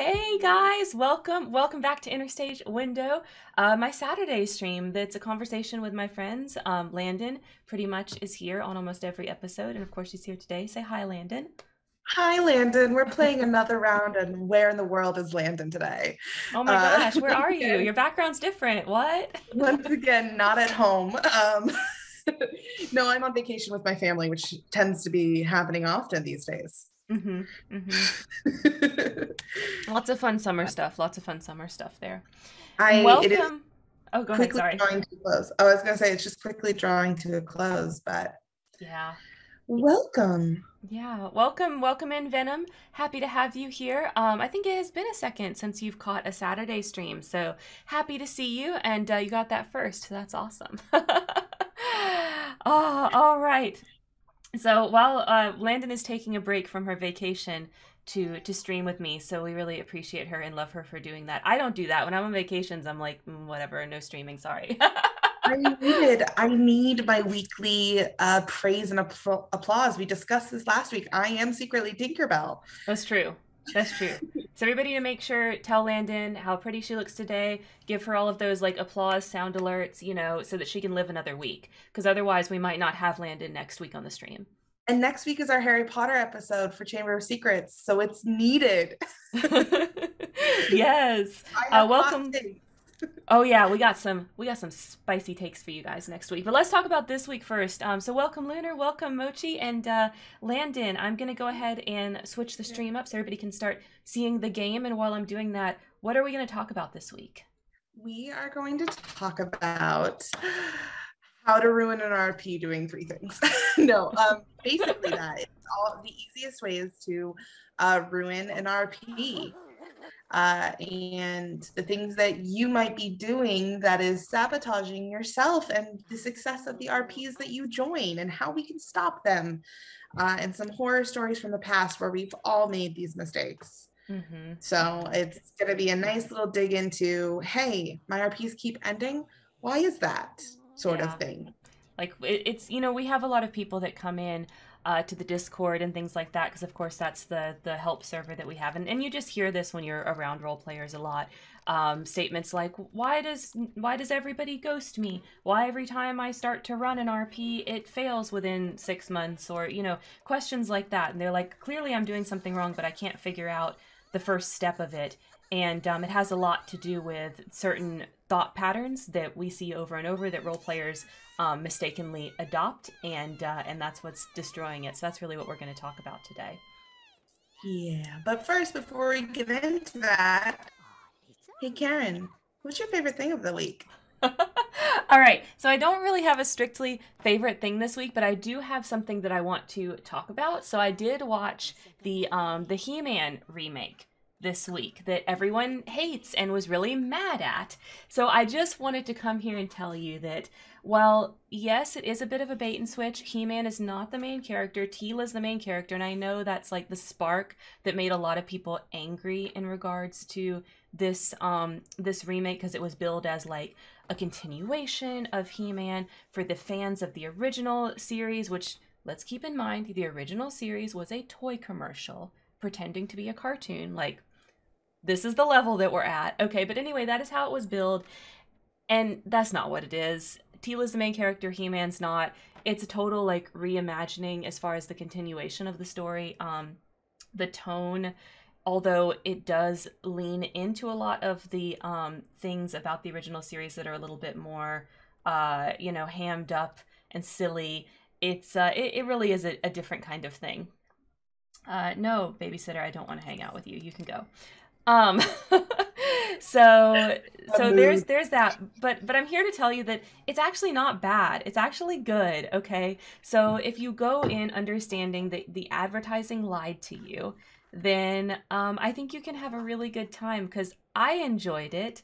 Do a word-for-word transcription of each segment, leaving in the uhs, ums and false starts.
Hey guys, welcome welcome back to Interstage Window, uh, my Saturday stream that's a conversation with my friends. Um, Landon pretty much is here on almost every episode, and of course he's here today. Say hi, Landon. Hi, Landon. We're playing another round, and where in the world is Landon today? Oh my uh, gosh, where are you? Your background's different. What? Once again, not at home. Um, no, I'm on vacation with my family, which tends to be happening often these days. Mm-hmm, mm-hmm. Lots of fun summer stuff. Lots of fun summer stuff there. I welcome. It is oh, go ahead. Sorry. Drawing to close. Oh, I was gonna say it's just quickly drawing to a close, but yeah. Welcome. Yeah, welcome, welcome in, Venom. Happy to have you here. Um, I think it has been a second since you've caught a Saturday stream, so happy to see you. And uh, you got that first. So that's awesome. Oh, all right. So while uh, Landon is taking a break from her vacation to to stream with me, so we really appreciate her and love her for doing that. I don't do that when I'm on vacations. I'm like, mm, whatever, no streaming. Sorry. I needed, I need my weekly uh, praise and apl applause. We discussed this last week. I am secretly Tinkerbell. That's true. That's true. So everybody, to make sure, tell Landon how pretty she looks today. Give her all of those like applause sound alerts, you know, so that she can live another week. Because otherwise we might not have Landon next week on the stream. And next week is our Harry Potter episode for Chamber of Secrets. So it's needed. Yes. Uh, welcome. Oh yeah, we got some we got some spicy takes for you guys next week, but let's talk about this week first. Um so welcome Lunar, welcome Mochi, and uh Landon. I'm gonna go ahead and switch the stream up so everybody can start seeing the game, and while I'm doing that, what are we going to talk about this week? We are going to talk about how to ruin an R P doing three things. No, um basically that it's all the easiest way is to uh ruin an R P. Uh, and the things that you might be doing that is sabotaging yourself and the success of the R Ps that you join and how we can stop them, uh, and some horror stories from the past where we've all made these mistakes. Mm-hmm. So it's going to be a nice little dig into, hey, my R Ps keep ending. Why is that sort yeah. of thing? Like it's, you know, we have a lot of people that come in Uh, to the Discord and things like that, because of course that's the the help server that we have, and, and you just hear this when you're around role players a lot. Um, statements like, why does why does everybody ghost me? Why every time I start to run an R P it fails within six months, or you know, questions like that. And they're like, clearly I'm doing something wrong, but I can't figure out the first step of it. And um, it has a lot to do with certain thought patterns that we see over and over that role players um, mistakenly adopt, and uh, and that's what's destroying it. So that's really what we're going to talk about today. Yeah, but first, before we get into that, hey Karen, what's your favorite thing of the week? All right, so I don't really have a strictly favorite thing this week, but I do have something that I want to talk about. So I did watch the um, the He-Man remake this week that everyone hates and was really mad at. So I just wanted to come here and tell you that while, yes, it is a bit of a bait and switch, He-Man is not the main character, Teela is the main character, and I know that's like the spark that made a lot of people angry in regards to this um, this remake, because it was billed as like a continuation of He-Man for the fans of the original series, which, let's keep in mind, the original series was a toy commercial pretending to be a cartoon. Like, this is the level that we're at. Okay, but anyway, that is how it was billed, and that's not what it is. Teela's the main character, He-Man's not. It's a total, like, reimagining as far as the continuation of the story. Um, the tone, although it does lean into a lot of the um, things about the original series that are a little bit more, uh, you know, hammed up and silly, it's, uh, it, it really is a, a different kind of thing. Uh, no, babysitter, I don't want to hang out with you. You can go. Um, so, so there's, there's that, but, but I'm here to tell you that it's actually not bad. It's actually good. Okay. So if you go in understanding that the advertising lied to you, then, um, I think you can have a really good time, because I enjoyed it.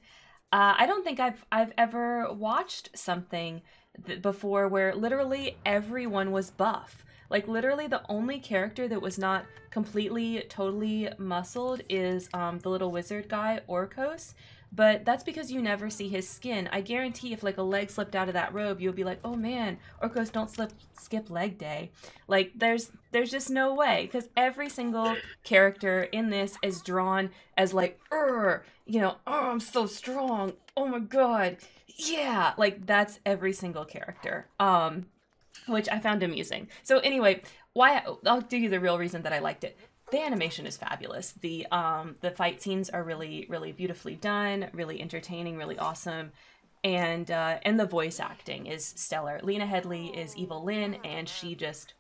Uh, I don't think I've, I've ever watched something th- before where literally everyone was buff. Like, literally the only character that was not completely, totally muscled is um, the little wizard guy, Orcos. But that's because you never see his skin. I guarantee if like a leg slipped out of that robe, you'll be like, oh man, Orcos don't slip, skip leg day. Like there's there's just no way, because every single character in this is drawn as like, er, you know, oh, I'm so strong. Oh my God. Yeah. Like that's every single character, um, which I found amusing. So anyway, why I, I'll give you the real reason that I liked it. The animation is fabulous. The um, the fight scenes are really, really beautifully done, really entertaining, really awesome. And uh, and the voice acting is stellar. Lena Headey is Evil Lyn, and she just,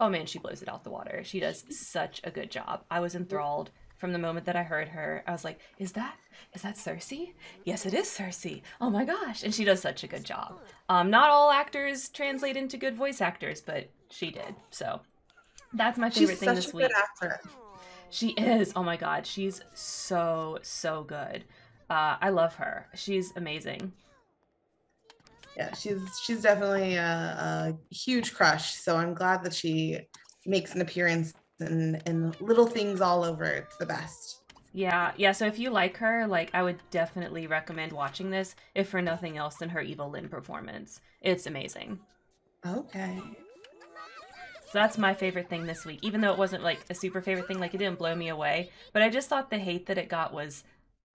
oh man, she blows it out the water. She does such a good job. I was enthralled from the moment that I heard her. I was like, is that, is that Cersei? Yes, it is Cersei. Oh my gosh. And she does such a good job. Um, not all actors translate into good voice actors, but she did, so. That's my favorite she's thing this week. She's such a good actor. She is. Oh my God, she's so so good. Uh, I love her. She's amazing. Yeah, she's she's definitely a, a huge crush. So I'm glad that she makes an appearance and and little things all over. It's the best. Yeah, yeah. So if you like her, like I would definitely recommend watching this, if for nothing else than her Evil Lyn performance. It's amazing. Okay. So that's my favorite thing this week, even though it wasn't like a super favorite thing, like it didn't blow me away, but I just thought the hate that it got was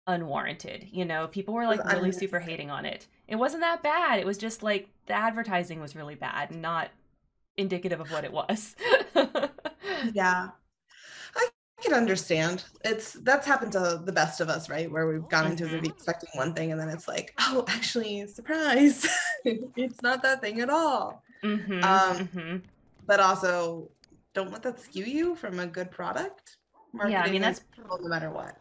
unwarranted. You know, people were like really super hating on it. It wasn't that bad. It was just like the advertising was really bad, not indicative of what it was. Yeah, I can understand. It's that's happened to the best of us, right? Where we've gone into a movie expecting one thing and then it's like, oh, actually, surprise. It's not that thing at all. Mm-hmm, um, mm-hmm. But also, don't let that skew you from a good product. Marketing yeah, I mean that's no matter what.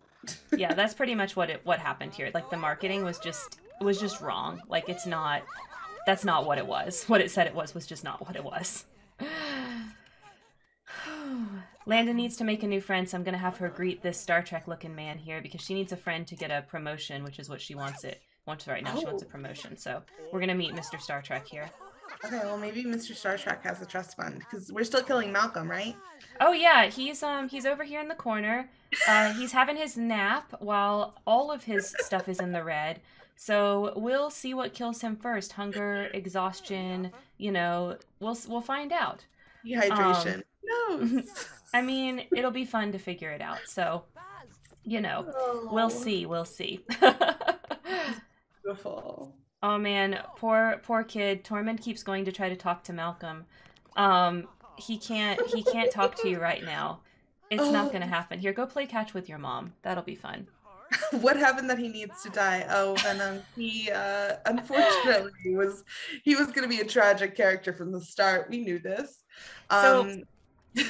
Yeah, that's pretty much what it what happened here. Like the marketing was just was just wrong. Like it's not that's not what it was. What it said it was was just not what it was. Landon needs to make a new friend, so I'm gonna have her greet this Star Trek looking man here because she needs a friend to get a promotion, which is what she wants it wants right now. Oh. She wants a promotion, so we're gonna meet Mister Star Trek here. Okay, well maybe Mister Star Trek has a trust fund because we're still killing Malcolm, right? Oh yeah, he's um he's over here in the corner. Uh, he's having his nap while all of his stuff is in the red. So we'll see what kills him first: hunger, exhaustion. You know, we'll we'll find out. Dehydration. Um, no. I mean, it'll be fun to figure it out. So, you know, oh. we'll see. We'll see. Beautiful. Oh man, poor poor kid. Tormund keeps going to try to talk to Malcolm. Um, he can't he can't talk to you right now. It's oh. not gonna happen. Here, go play catch with your mom. That'll be fun. What happened that he needs to die? Oh, Venom. He uh, unfortunately was he was gonna be a tragic character from the start. We knew this. Um, so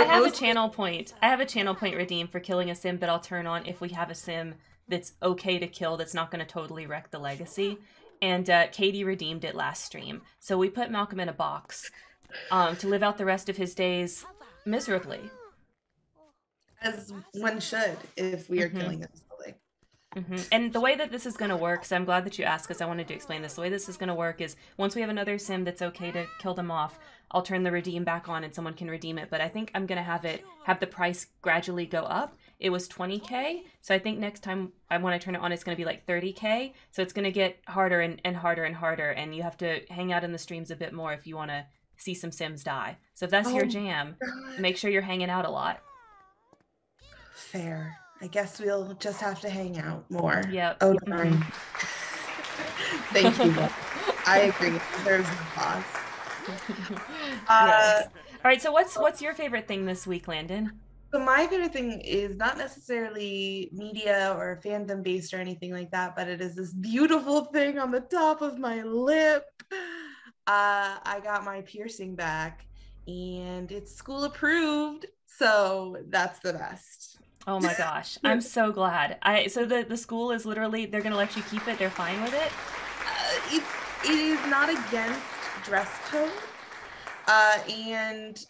I have a channel point. I have a channel point redeem for killing a sim that I'll turn on if we have a sim that's okay to kill. That's not gonna totally wreck the legacy. And uh, Katie redeemed it last stream. So we put Malcolm in a box um, to live out the rest of his days miserably. As one should, if we are mm-hmm. killing him slowly. Mm-hmm. And the way that this is going to work, so I'm glad that you asked because I wanted to explain this. The way this is going to work is once we have another sim that's okay to kill them off, I'll turn the redeem back on and someone can redeem it. But I think I'm going to have it have the price gradually go up. It was twenty K, so I think next time I want to turn it on, it's going to be like thirty K. So it's going to get harder and, and harder and harder, and you have to hang out in the streams a bit more if you want to see some Sims die. So if that's oh your jam, God. Make sure you're hanging out a lot. Fair. I guess we'll just have to hang out more. Yep. Oh, darn. Mm-hmm. Thank you. I agree. There's an applause. Uh, yes. All right, so what's what's your favorite thing this week, Landon? So my favorite thing is not necessarily media or fandom based or anything like that, but it is this beautiful thing on the top of my lip. Uh, I got my piercing back and it's school approved. So that's the best. Oh my gosh. I'm so glad. I So the, the school is literally, they're going to let you keep it. They're fine with it. Uh, it's, it is not against dress code. Uh, and...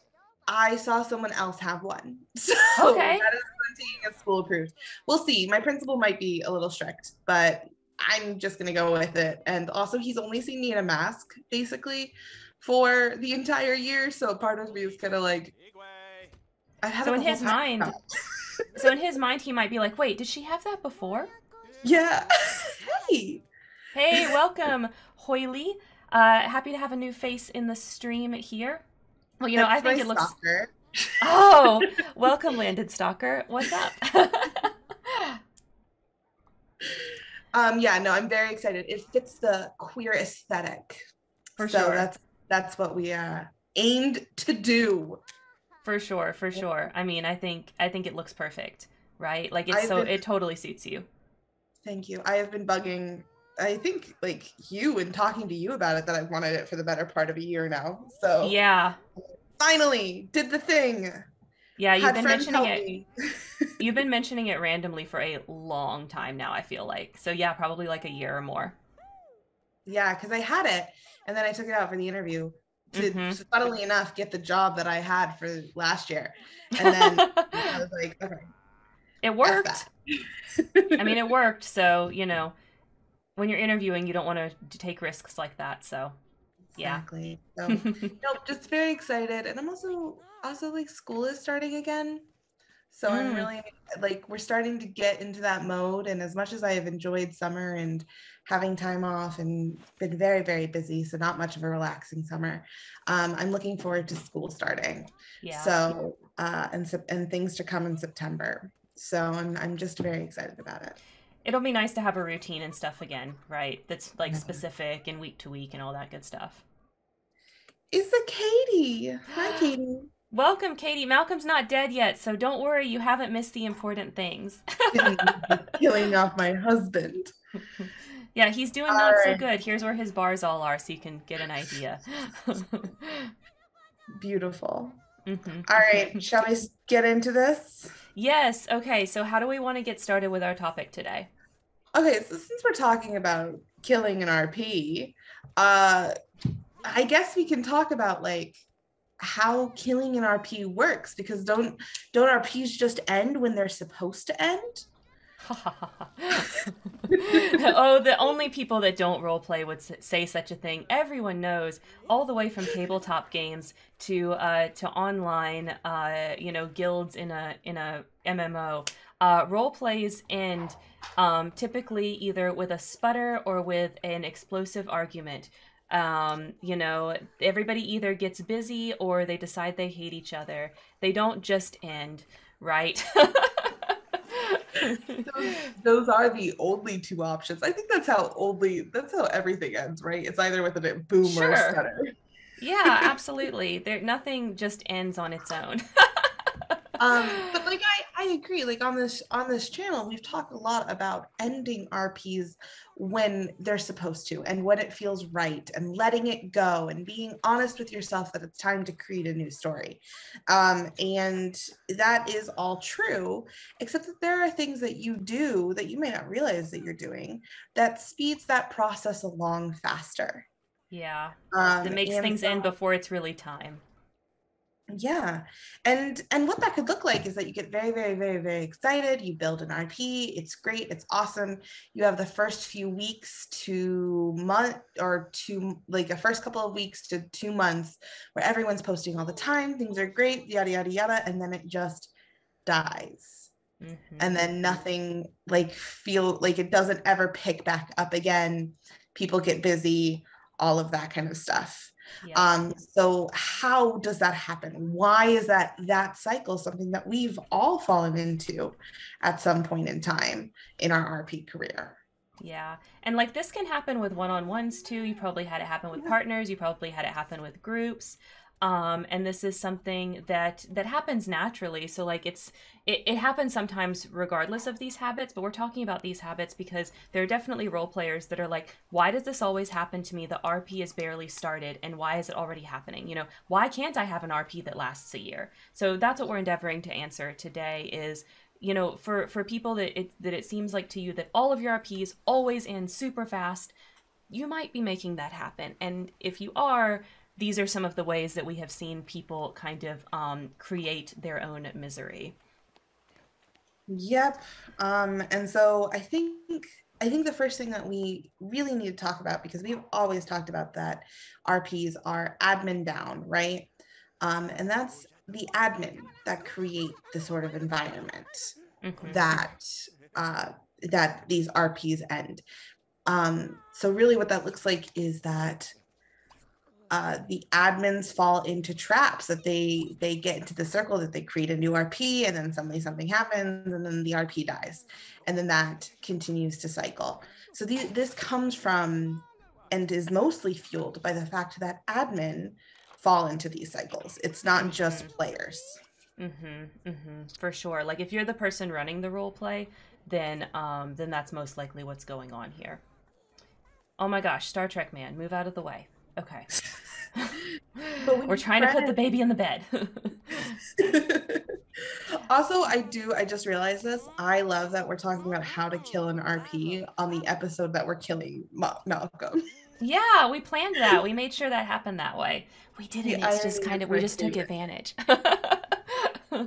I saw someone else have one. So okay. That is plenty of school approved. We'll see. My principal might be a little strict, but I'm just going to go with it. And also, he's only seen me in a mask, basically, for the entire year. So part of me is kind of like, I've had so it in his mind. So in his mind, he might be like, wait, did she have that before? Yeah. Hey. Hey, welcome, Hoily. Uh, happy to have a new face in the stream here. Well, you know, That's I think it looks. Stalker. Oh, welcome, Landon Stalker. What's up? um, yeah, no, I'm very excited. It fits the queer aesthetic. For so sure. So that's that's what we uh, aimed to do. For sure, for sure. I mean, I think I think it looks perfect, right? Like it's I've so been... it totally suits you. Thank you. I have been bugging. I think like you and talking to you about it that I've wanted it for the better part of a year now. So yeah, finally did the thing. Yeah, you've Had been mentioning it. Me. You've been mentioning it randomly for a long time now, I feel like. So yeah, probably like a year or more. Yeah, because I had it and then I took it out for the interview to mm-hmm. funnily enough get the job that I had for last year. And then I was like, okay, it worked. I mean, it worked. So you know. When you're interviewing, you don't want to take risks like that. So, yeah. Exactly. So, no, just very excited. And I'm also, also like school is starting again. So mm. I'm really like, we're starting to get into that mode. And as much as I have enjoyed summer and having time off and been very, very busy, so not much of a relaxing summer, um, I'm looking forward to school starting. Yeah. So, uh, and, and things to come in September. So I'm, I'm just very excited about it. It'll be nice to have a routine and stuff again, right? That's like specific and week to week and all that good stuff. It's a Katie. Hi, Katie. Welcome, Katie. Malcolm's not dead yet, so don't worry. You haven't missed the important things. killing, killing off my husband. Yeah, he's doing all not right. so good. Here's where his bars all are, so you can get an idea. Beautiful. Mm-hmm. All right, shall we get into this? Yes. Okay, so how do we want to get started with our topic today? Okay, so since we're talking about killing an R P, uh, I guess we can talk about like how killing an R P works, because don't don't R Ps just end when they're supposed to end? Oh, the only people that don't roleplay would say such a thing. Everyone knows, all the way from tabletop games to uh, to online, uh, you know, guilds in a in a M M O. Uh, roleplays end um, typically either with a sputter or with an explosive argument. Um, you know, everybody either gets busy or they decide they hate each other. They don't just end, right? Those, those are the only two options. I think that's how only that's how everything ends, right? It's either with a boom sure. or a stutter. Yeah, absolutely. There, nothing just ends on its own. um, but like I, I agree. Like on this on this channel, we've talked a lot about ending R Ps when they're supposed to, and when it feels right, and letting it go, and being honest with yourself that it's time to create a new story. Um, and that is all true, except that there are things that you do that you may not realize that you're doing that speeds that process along faster. Yeah, um, that makes things so end before it's really time. Yeah. And and what that could look like is that you get very, very, very, very excited. You build an R P. It's great. It's awesome. You have the first few weeks to month or two, like a first couple of weeks to two months where everyone's posting all the time. Things are great, yada, yada, yada. And then it just dies. Mm-hmm. And then nothing like feel like it doesn't ever pick back up again. People get busy, all of that kind of stuff. Yeah. Um, so how does that happen? Why is that that cycle something that we've all fallen into at some point in time in our R P career? Yeah. And like this can happen with one-on-ones too. You probably had it happen with yeah. partners. You probably had it happen with groups. Um, and this is something that, that happens naturally. So like it's, it, it happens sometimes regardless of these habits, but we're talking about these habits because there are definitely role players that are like, why does this always happen to me? The R P is barely started. And why is it already happening? You know, why can't I have an R P that lasts a year? So that's what we're endeavoring to answer today is, you know, for, for people that it, that it seems like to you that all of your R Ps always end super fast, you might be making that happen. And if you are, these are some of the ways that we have seen people kind of um, create their own misery. Yep. Um, and so I think I think the first thing that we really need to talk about, because we've always talked about that, R Ps are admin down, right? Um, and that's the admin that create the sort of environment mm-hmm. that uh, that these R Ps end. Um, so really what that looks like is that uh, the admins fall into traps, that they they get into the circle, that they create a new R P, and then suddenly something happens, and then the R P dies. And then that continues to cycle. So the, this comes from and is mostly fueled by the fact that admin fall into these cycles. It's not just players. Mm-hmm, mm-hmm, for sure. Like if you're the person running the role play, then um, then that's most likely what's going on here. Oh my gosh, Star Trek man, move out of the way. Okay. But we're trying to put the baby in the bed. Also, I do, I just realized this. I love that we're talking about how to kill an R P on the episode that we're killing Ma- Malcolm. Yeah, we planned that. We made sure that happened that way. We didn't. Yeah, it's just kind of, we just took advantage. On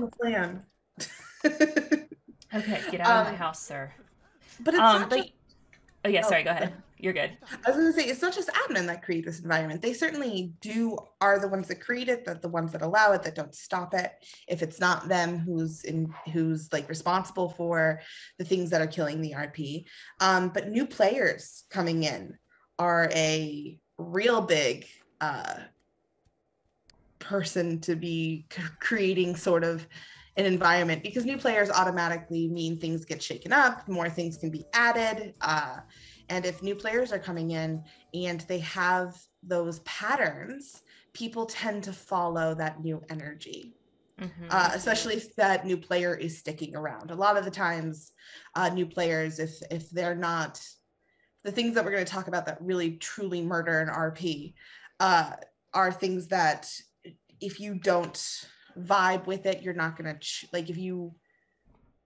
the plan. Okay, get out um, of my house, sir. But it's um, not but, just... Oh, yeah, sorry, go ahead. You're good. I was going to say, it's not just admin that create this environment. They certainly do are the ones that create it, that the ones that allow it, that don't stop it. If it's not them who's in, who's like responsible for the things that are killing the R P. Um, but new players coming in are a real big uh, person to be c- creating sort of an environment, because new players automatically mean things get shaken up, more things can be added. Uh, And if new players are coming in and they have those patterns, people tend to follow that new energy, mm-hmm. uh, especially if that new player is sticking around. A lot of the times, uh, new players, if if they're not, the things that we're going to talk about that really truly murder an R P uh, are things that if you don't vibe with it, you're not going to, ch- like if you,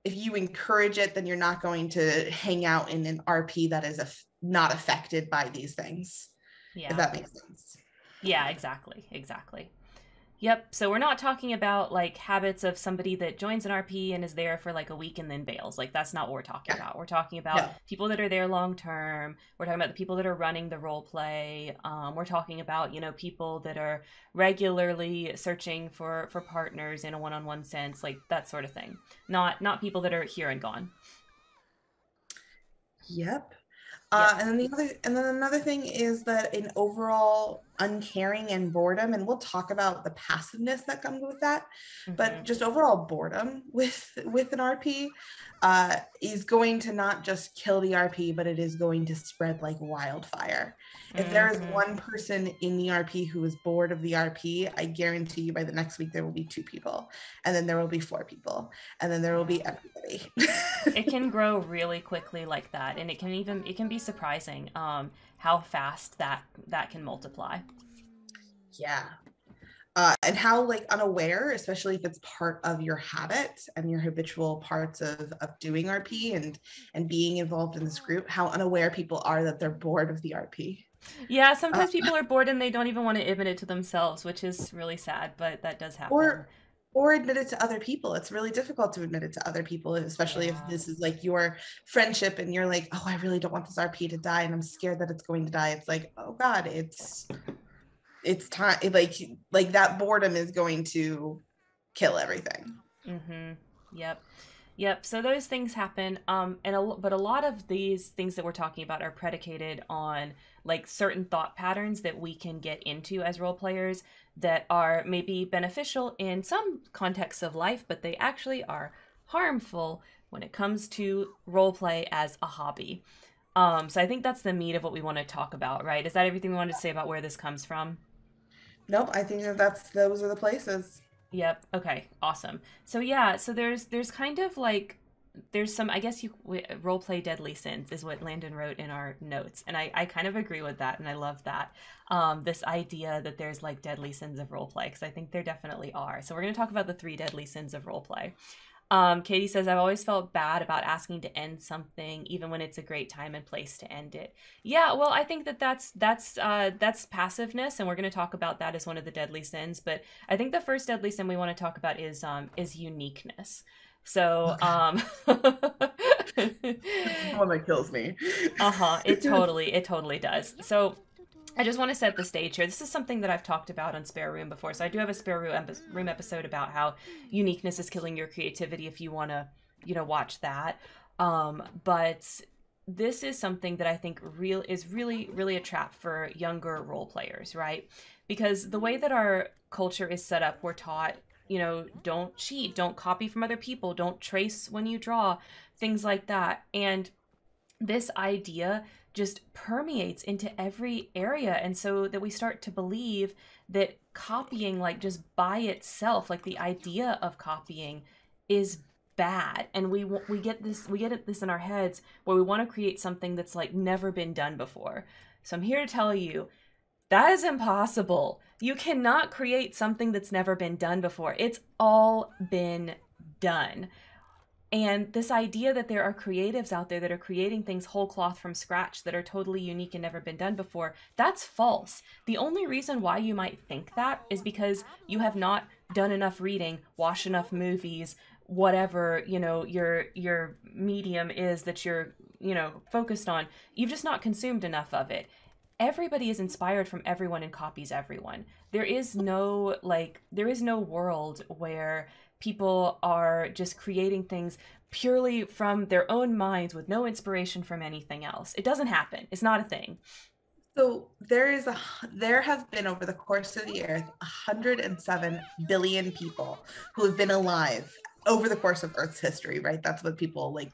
if you encourage it, then you're not going to hang out in an R P that is af- not affected by these things. Yeah. If that makes sense. Yeah, exactly. Exactly. Yep. So we're not talking about like habits of somebody that joins an R P and is there for like a week and then bails. Like that's not what we're talking yeah. about. We're talking about no. people that are there long term. We're talking about the people that are running the role play. Um, we're talking about, you know, people that are regularly searching for, for partners in a one-on-one sense, like that sort of thing. Not, not people that are here and gone. Yep. Uh, and then the other, and then another thing is that an overall uncaring and boredom, and we'll talk about the passiveness that comes with that, mm-hmm. but just overall boredom with with an R P uh, is going to not just kill the R P, but it is going to spread like wildfire. If mm-hmm. there is one person in the R P who is bored of the R P, I guarantee you by the next week there will be two people, and then there will be four people, and then there will be everybody. It can grow really quickly like that, and it can even it can be surprising um, how fast that that can multiply. Yeah, uh, and how like unaware, especially if it's part of your habit and your habitual parts of of doing R P and and being involved in this group, how unaware people are that they're bored of the R P. Yeah, sometimes uh, people are bored and they don't even want to admit it to themselves, which is really sad, but that does happen. Or or admit it to other people. It's really difficult to admit it to other people, especially yeah. if this is like your friendship and you're like, oh, I really don't want this R P to die and I'm scared that it's going to die. It's like, oh God, it's it's time. Like, like that boredom is going to kill everything. Mm-hmm. Yep. Yep. So those things happen. Um, and a, but a lot of these things that we're talking about are predicated on like certain thought patterns that we can get into as role players that are maybe beneficial in some contexts of life, but they actually are harmful when it comes to role play as a hobby. Um, so I think that's the meat of what we want to talk about, right? Is that everything we wanted to say about where this comes from? Nope, I think that that's, those are the places. Yep. Okay. Awesome. So yeah, so there's, there's kind of like, there's some, I guess you role play deadly sins is what Landon wrote in our notes. And I, I kind of agree with that. And I love that. Um, this idea that there's like deadly sins of role play, because I think there definitely are. So we're going to talk about the three deadly sins of role play. Um, Katie says, I've always felt bad about asking to end something, even when it's a great time and place to end it. Yeah, well, I think that that's, that's, uh, that's passiveness. And we're going to talk about that as one of the deadly sins. But I think the first deadly sin we want to talk about is, um, is uniqueness. So, okay. um, the one that kills me. uh-huh. It totally, it totally does. So I just want to set the stage here. This is something that I've talked about on Spare Room before. So I do have a Spare Room, epi- room episode about how uniqueness is killing your creativity if you want to, you know, watch that. Um, but this is something that I think real is really, really a trap for younger role players, right? Because the way that our culture is set up, we're taught, you know, don't cheat, don't copy from other people, don't trace when you draw, things like that. And this idea just permeates into every area. And so that we start to believe that copying, like just by itself, like the idea of copying is bad. And we we get this we get this in our heads where we want to create something that's like never been done before. So I'm here to tell you, that is impossible. You cannot create something that's never been done before. It's all been done. And this idea that there are creatives out there that are creating things whole cloth from scratch that are totally unique and never been done before, that's false. The only reason why you might think that is because you have not done enough reading, watched enough movies, whatever, you know, your your medium is that you're, you know, focused on. You've just not consumed enough of it. Everybody is inspired from everyone and copies everyone. There is no, like, there is no world where people are just creating things purely from their own minds with no inspiration from anything else. It doesn't happen. It's not a thing. So there is a, there have been over the course of the earth, one hundred seven billion people who have been alive over the course of Earth's history, right? That's what people like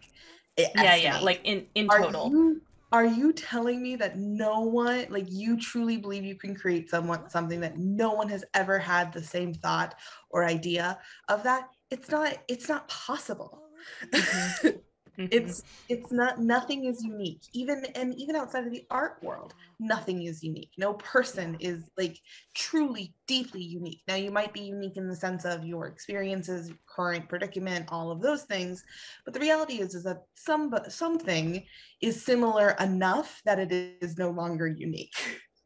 estimate. Yeah, yeah, like in, in total. Are you, Are you telling me that no one, like you truly believe you can create someone, something that no one has ever had the same thought or idea of that? It's not, it's not possible. Mm-hmm. Mm-hmm. It's, it's not, nothing is unique. Even, and even outside of the art world, nothing is unique. No person is like truly, deeply unique. Now you might be unique in the sense of your experiences, current predicament, all of those things. But the reality is, is that some, something is similar enough that it is no longer unique.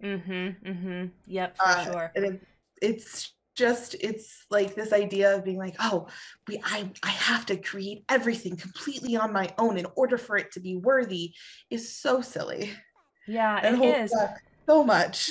Mm-hmm. Mm-hmm. Yep. For uh, sure. And it, it's just, it's like this idea of being like, oh, we, I, I have to create everything completely on my own in order for it to be worthy is so silly. Yeah, that it is. So much.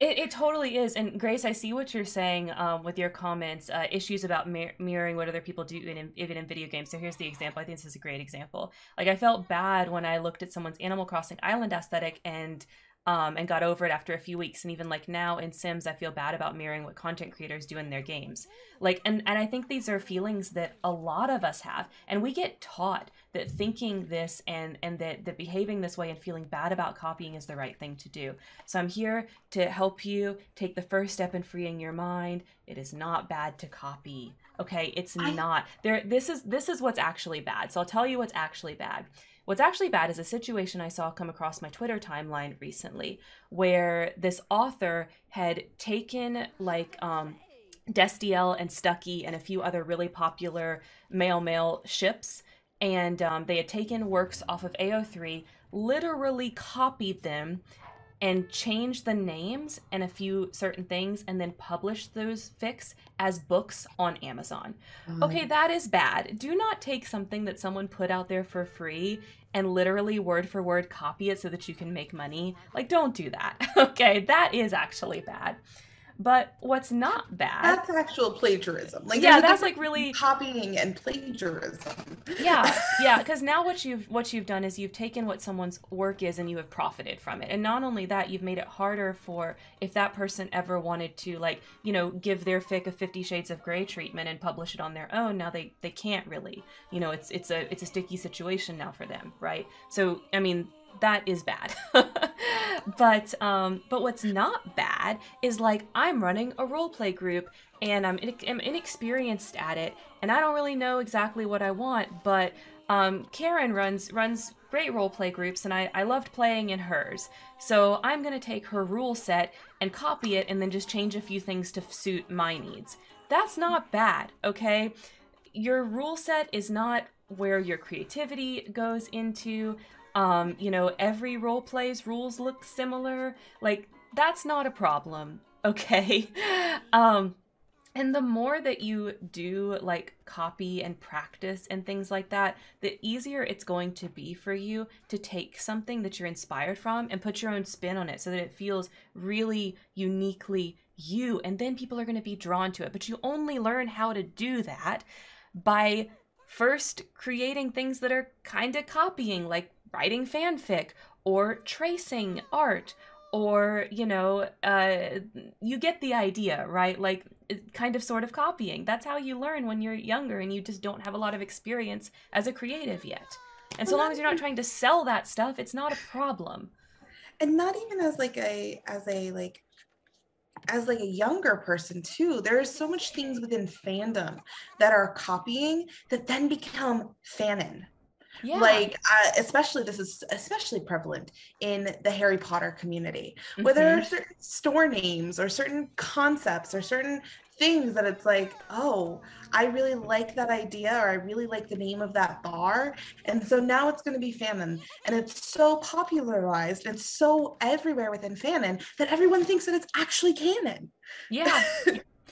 It, it totally is. And Grace, I see what you're saying um, with your comments, uh, issues about mir mirroring what other people do, in, even in video games. So here's the example. I think this is a great example. Like I felt bad when I looked at someone's Animal Crossing Island aesthetic and um, and got over it after a few weeks. And even like now in Sims, I feel bad about mirroring what content creators do in their games. Like, and, and I think these are feelings that a lot of us have, and we get taught that thinking this and and that, that behaving this way and feeling bad about copying is the right thing to do. So I'm here to help you take the first step in freeing your mind. It is not bad to copy. Okay, it's I... not. There this is this is what's actually bad. So I'll tell you what's actually bad. What's actually bad is a situation I saw come across my Twitter timeline recently where this author had taken like um Destiel and Stucky and a few other really popular male male ships. And um, they had taken works off of A O three, literally copied them and changed the names and a few certain things and then published those fics as books on Amazon. Mm. Okay, that is bad. Do not take something that someone put out there for free and literally word for word copy it so that you can make money. Like, don't do that. Okay, that is actually bad. But what's not bad? That's actual plagiarism. Like yeah, that's like really copying and plagiarism. Yeah, yeah. Because now what you've what you've done is you've taken what someone's work is and you have profited from it. And not only that, you've made it harder for if that person ever wanted to like you know give their fic a Fifty Shades of Grey treatment and publish it on their own. Now they they can't really. You know, it's it's a it's a sticky situation now for them, right? So I mean. That is bad. but um, but what's not bad is like I'm running a role play group and I'm, in I'm inexperienced at it and I don't really know exactly what I want. But um, Karen runs runs great role play groups and I, I loved playing in hers. So I'm gonna take her rule set and copy it and then just change a few things to suit my needs. That's not bad, okay? Your rule set is not where your creativity goes into. Um, you know, every role play's rules look similar. Like, that's not a problem, okay? um, and the more that you do, like, copy and practice and things like that, the easier it's going to be for you to take something that you're inspired from and put your own spin on it so that it feels really uniquely you. And then people are going to be drawn to it. But you only learn how to do that by First, creating things that are kinda copying, like writing fanfic, or tracing art, or, you know, uh, you get the idea, right? Like, kind of sort of copying. That's how you learn when you're younger and you just don't have a lot of experience as a creative yet. And so long as you're not trying to sell that stuff, it's not a problem. And not even as like a, as a like, as like a younger person too, there are so much things within fandom that are copying that then become fanon. Yeah. Like, uh, especially, this is especially prevalent in the Harry Potter community, where mm-hmm. there are certain store names or certain concepts or certain things that it's like, oh, I really like that idea, or I really like the name of that bar. And so now it's going to be fanon. And it's so popularized and so everywhere within fanon that everyone thinks that it's actually canon. Yeah.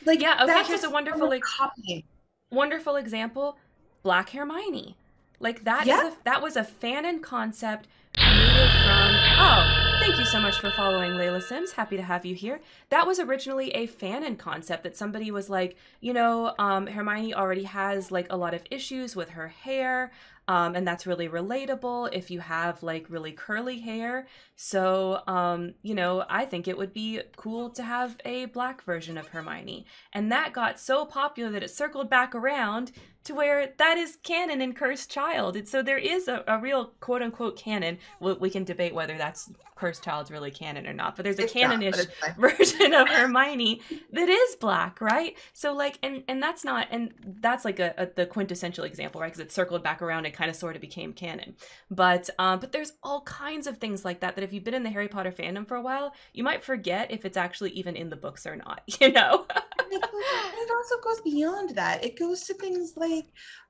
Like, yeah. Okay, here's a wonderful, like, copying. Wonderful example, Black Hermione. Like, that yeah. is a, that was a fanon concept created from, oh, thank you so much for following, Layla Sims. Happy to have you here. That was originally a fanon concept that somebody was like, you know, um, Hermione already has, like, a lot of issues with her hair, um, and that's really relatable if you have, like, really curly hair. So, um, you know, I think it would be cool to have a black version of Hermione. And that got so popular that it circled back around to where that is canon in Cursed Child. And so there is a, a real quote-unquote canon. We, we can debate whether that's Cursed Child's really canon or not, but there's a canon-ish version of Hermione that is black, right? So, like, and and that's not, and that's like a, a the quintessential example, right? Because it circled back around and kind of sort of became canon. But um, but there's all kinds of things like that that if you've been in the Harry Potter fandom for a while, you might forget if it's actually even in the books or not, you know? It, goes, it also goes beyond that. It goes to things like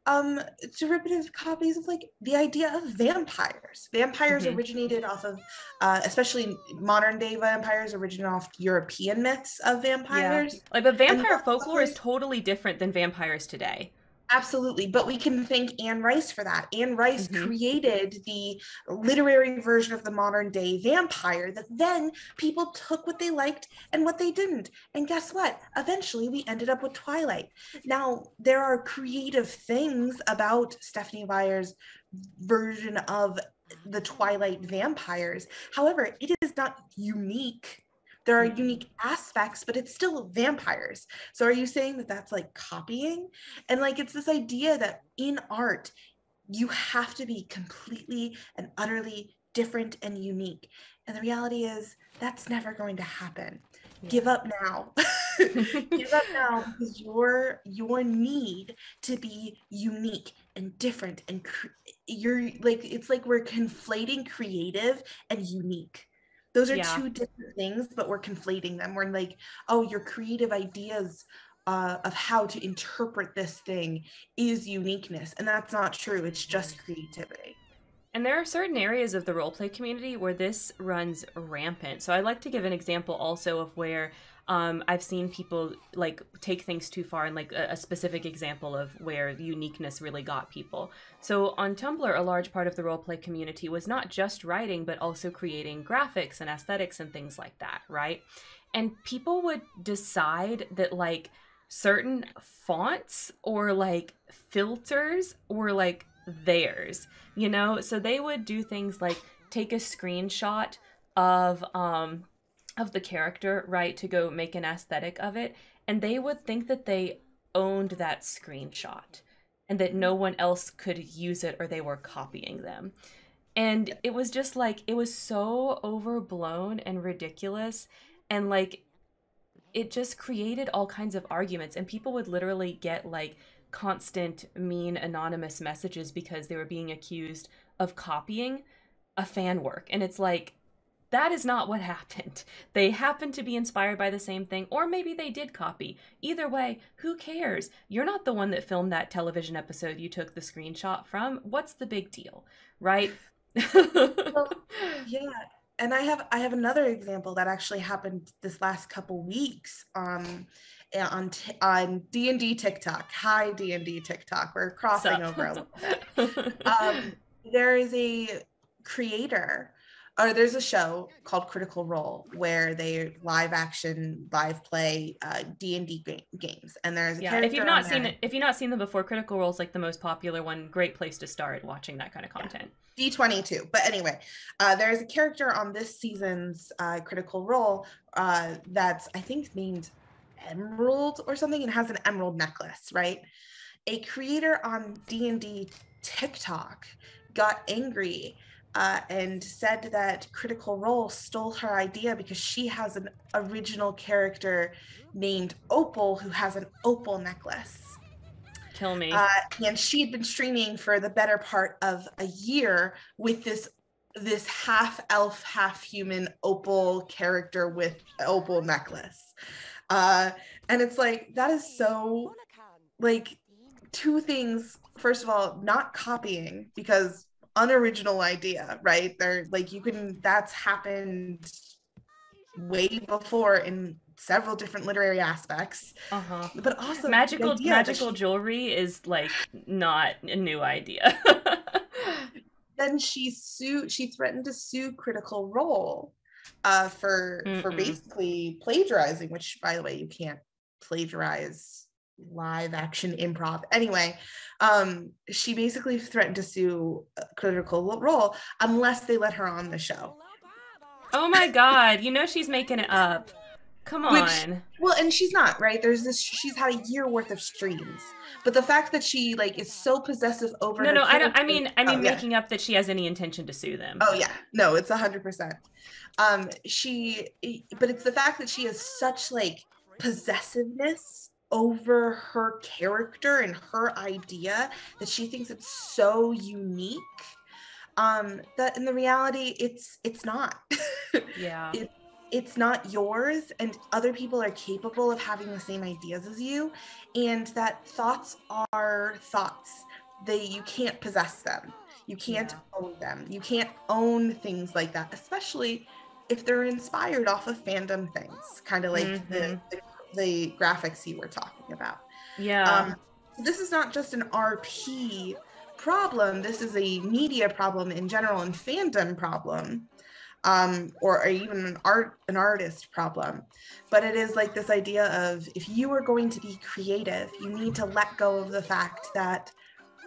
um, derivative copies of, like, the idea of vampires. Vampires mm-hmm. originated off of, uh, especially modern day vampires, originated off European myths of vampires. Yeah. Like, but vampire and folklore is totally different than vampires today. Absolutely, but we can thank Anne Rice for that. Anne Rice mm-hmm. created the literary version of the modern day vampire that then people took what they liked and what they didn't. And guess what? Eventually we ended up with Twilight. Now, there are creative things about Stephanie Meyer's version of the Twilight vampires. However, it is not unique. There are unique aspects, but it's still vampires. So are you saying that that's like copying? And like, it's this idea that in art, you have to be completely and utterly different and unique. And the reality is that's never going to happen. Yeah. Give up now. Give up now, because your, your need to be unique and different and cre- you're like, it's like we're conflating creative and unique. Those are yeah. two different things, but we're conflating them. We're like, oh, your creative ideas uh, of how to interpret this thing is uniqueness. And that's not true. It's just creativity. And there are certain areas of the roleplay community where this runs rampant. So I'd like to give an example also of where um, I've seen people like take things too far, and like a, a specific example of where uniqueness really got people. So on Tumblr, a large part of the roleplay community was not just writing, but also creating graphics and aesthetics and things like that, right? And people would decide that like certain fonts or like filters were like theirs, you know? So they would do things like take a screenshot of um of the character, right, to go make an aesthetic of it, and they would think that they owned that screenshot and that no one else could use it or they were copying them. And it was just like, it was so overblown and ridiculous, and like it just created all kinds of arguments, and people would literally get like constant mean anonymous messages because they were being accused of copying a fan work. And it's like, that is not what happened. They happened to be inspired by the same thing, or maybe they did copy. Either way, who cares? You're not the one that filmed that television episode you took the screenshot from. What's the big deal, right? Well, yeah. And I have I have another example that actually happened this last couple weeks um on t- on D and D TikTok. Hi, D and D TikTok. We're crossing over a little bit. Um, there is a creator or there's a show called Critical Role where they live action, live play uh, D and D game, games, and there's a yeah. If you've not seen it, if you've not seen them before, Critical Role is like the most popular one. Great place to start watching that kind of content. Yeah. D twenty-two, but anyway, uh, there's a character on this season's uh, Critical Role uh, that's I think named Emerald or something, and has an emerald necklace, right? A creator on D and D TikTok got angry uh, and said that Critical Role stole her idea because she has an original character named Opal who has an opal necklace. Kill me. Uh, and she had been streaming for the better part of a year with this this half elf, half human opal character with an opal necklace. Uh, and it's like, that is so, like, two things. First of all, not copying, because unoriginal idea, right? They're like, you can, that's happened way before in several different literary aspects. Uh-huh. But also magical magical jewelry is like not a new idea. Then she sued, she threatened to sue Critical Role uh for Mm-mm. for basically plagiarizing, which by the way you can't plagiarize live action improv anyway. Um she basically threatened to sue Critical Role unless they let her on the show. Oh my god. You know she's making it up. Come on. Which, well, and she's not, right? There's this, she's had a year worth of streams, but the fact that she like is so possessive over no no I don't I mean I mean oh, making yeah. up that she has any intention to sue them. Oh yeah, no, it's one hundred percent. Um she, but it's the fact that she has such like possessiveness over her character and her idea that she thinks it's so unique, um that in the reality it's it's not. Yeah. it, it's not yours, and other people are capable of having the same ideas as you, and that thoughts are thoughts. They, you can't possess them, you can't yeah. own them, you can't own things like that, especially if they're inspired off of fandom things, kind of like mm-hmm. the, the the graphics you were talking about. Yeah. Um, so this is not just an R P problem. This is a media problem in general and fandom problem, um, or, or even an art, an artist problem. But it is like this idea of, if you are going to be creative, you need to let go of the fact that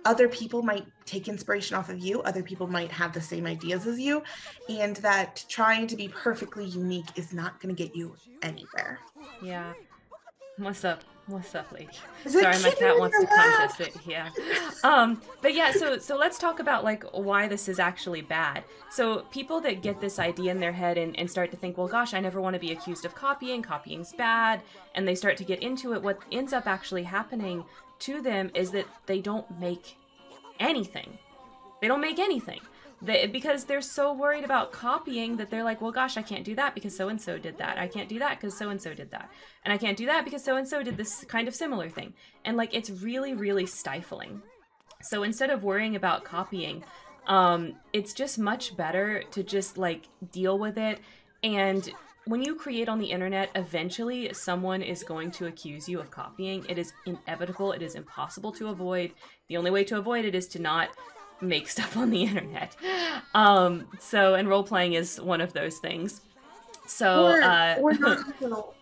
other people might take inspiration off of you, other people might have the same ideas as you, and that trying to be perfectly unique is not going to get you anywhere. Yeah. What's up? What's up, lady? Sorry, my cat wants to contest it. Yeah. Um, but yeah, so so let's talk about like why this is actually bad. So people that get this idea in their head and, and start to think, well, gosh, I never want to be accused of copying. Copying's bad. And they start to get into it. What ends up actually happening to them is that they don't make anything. They don't make anything. They, because they're so worried about copying that they're like, well, gosh, I can't do that because so-and-so did that. I can't do that because so-and-so did that. And I can't do that because so-and-so did this kind of similar thing. And like, it's really, really stifling. So instead of worrying about copying, um, it's just much better to just like deal with it. And when you create on the internet, eventually someone is going to accuse you of copying. It is inevitable. It is impossible to avoid. The only way to avoid it is to not make stuff on the internet. Um, so, and role-playing is one of those things. So, or, uh, or not,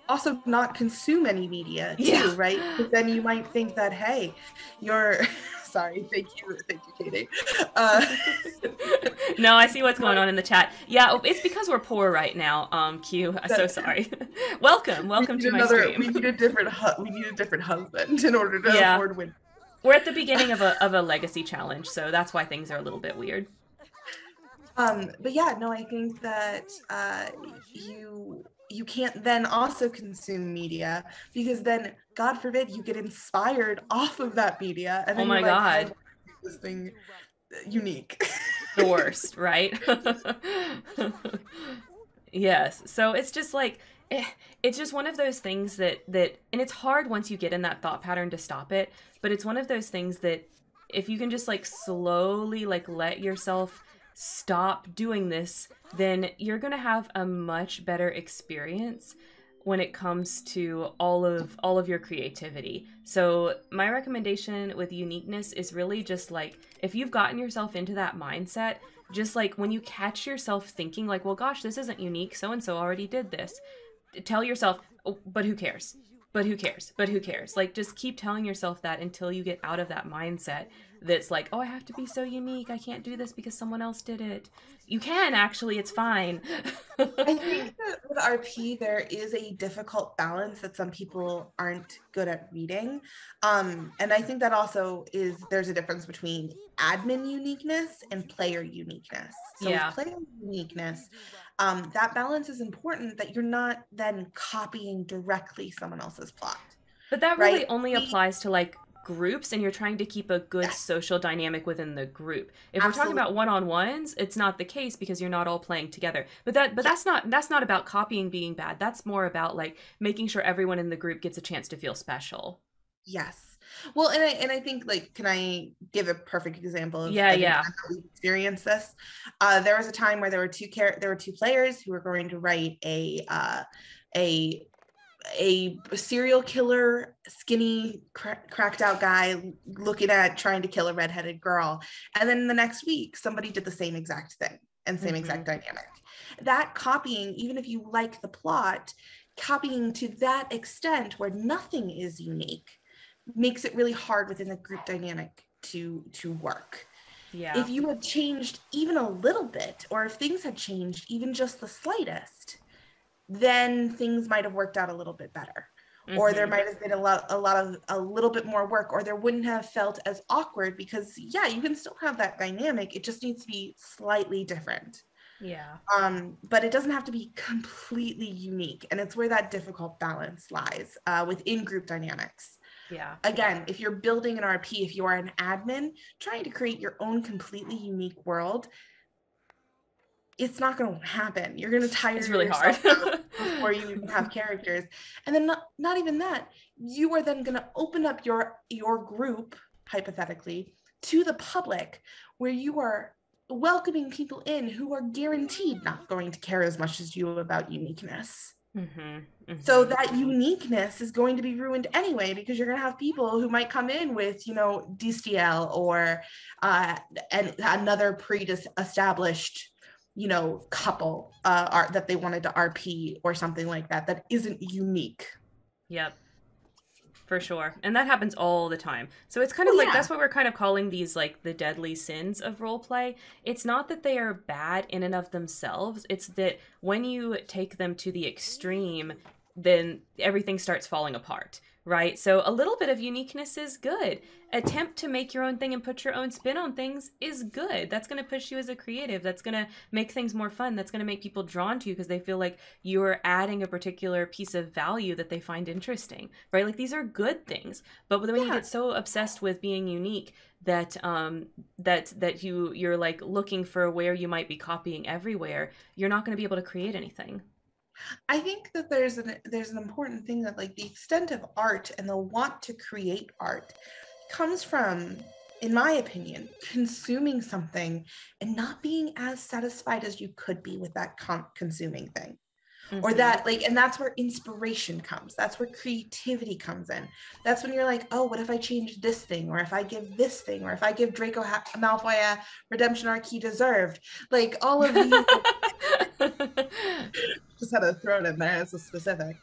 also not consume any media too, yeah. right? But then you might think that, hey, you're, sorry, thank you, thank you, Katie. Uh, no, I see what's going on in the chat. Yeah, it's because we're poor right now, um, Q, I'm so sorry. welcome, welcome to another, my stream. We need, a different hu- we need a different husband in order to yeah. afford women. We're at the beginning of a of a legacy challenge, so that's why things are a little bit weird. Um, but yeah, no, I think that uh, you you can't then also consume media, because then, God forbid, you get inspired off of that media, and then oh my you're like, God, oh, this thing unique. The worst, right? Yes. So it's just like. It's just one of those things that that and it's hard once you get in that thought pattern to stop it, but it's one of those things that if you can just like slowly like let yourself stop doing this, then you're gonna have a much better experience when it comes to all of all of your creativity. So my recommendation with uniqueness is really just like, if you've gotten yourself into that mindset, just like when you catch yourself thinking like, well, gosh, this isn't unique, so-and-so already did this, tell yourself, oh, but who cares? But who cares? But who cares? Like, just keep telling yourself that until you get out of that mindset that's like, oh, I have to be so unique. I can't do this because someone else did it. You can, actually. It's fine. I think that with R P, there is a difficult balance that some people aren't good at reading. Um, and I think that also is, there's a difference between admin uniqueness and player uniqueness. So yeah. With player uniqueness, um, that balance is important, that you're not then copying directly someone else's plot. But that really right? only applies to like groups, and you're trying to keep a good yes. social dynamic within the group. If Absolutely. We're talking about one-on-ones, it's not the case because you're not all playing together. But that but yes. that's not that's not about copying being bad. That's more about like making sure everyone in the group gets a chance to feel special. Yes. Well, and I and I think, like, can I give a perfect example of yeah, yeah. how we experienced this? Uh there was a time where there were two char- there were two players who were going to write a uh a a serial killer, skinny, cra- cracked out guy looking at trying to kill a redheaded girl. And then the next week, somebody did the same exact thing and same mm-hmm. exact dynamic. That copying, even if you like the plot, copying to that extent where nothing is unique makes it really hard within the group dynamic to, to work. Yeah. If you had changed even a little bit, or if things had changed even just the slightest, then things might have worked out a little bit better, mm-hmm. or there might have been a lot, a lot of a little bit more work, or there wouldn't have felt as awkward because yeah, you can still have that dynamic. It just needs to be slightly different. Yeah. Um, but it doesn't have to be completely unique, and it's where that difficult balance lies uh, within group dynamics. Yeah. Again, yeah. if you're building an R P, if you are an admin trying to create your own completely unique world, it's not going to happen. You're going to tire it's really yourself hard. Before you even have characters. And then not, not even that, you are then going to open up your, your group, hypothetically, to the public, where you are welcoming people in who are guaranteed not going to care as much as you about uniqueness. Mm-hmm. Mm-hmm. So that uniqueness is going to be ruined anyway, because you're going to have people who might come in with, you know, D C L or uh, an, another pre-established you know, couple uh, art that they wanted to R P or something like that, that isn't unique. Yep, for sure. And that happens all the time. So it's kind of oh, like, yeah. that's what we're kind of calling these like the deadly sins of roleplay. It's not that they are bad in and of themselves. It's that when you take them to the extreme, then everything starts falling apart. Right? So a little bit of uniqueness is good. Attempt to make your own thing and put your own spin on things is good. That's going to push you as a creative. That's going to make things more fun. That's going to make people drawn to you because they feel like you're adding a particular piece of value that they find interesting, right? Like, these are good things. But when yeah. you get so obsessed with being unique that um that that you you're like looking for where you might be copying everywhere, you're not going to be able to create anything. I think that there's an there's an important thing that, like, the extent of art and the want to create art comes from, in my opinion, consuming something and not being as satisfied as you could be with that con- consuming thing. Mm-hmm. Or that, like, and that's where inspiration comes. That's where creativity comes in. That's when you're like, oh, what if I change this thing? Or if I give this thing? Or if I give Draco ha- Malfoy a redemption arc he deserved? Like, all of these... Just had to throw it in there as a specific.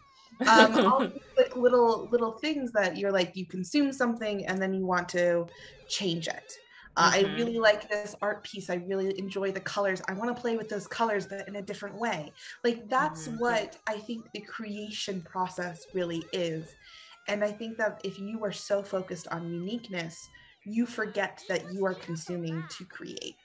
Um, all these, like, little little things that you're like, you consume something and then you want to change it. Uh, mm-hmm. I really like this art piece. I really enjoy the colors. I want to play with those colors, but in a different way. Like, that's mm-hmm. what I think the creation process really is. And I think that if you are so focused on uniqueness, you forget that you are consuming to create.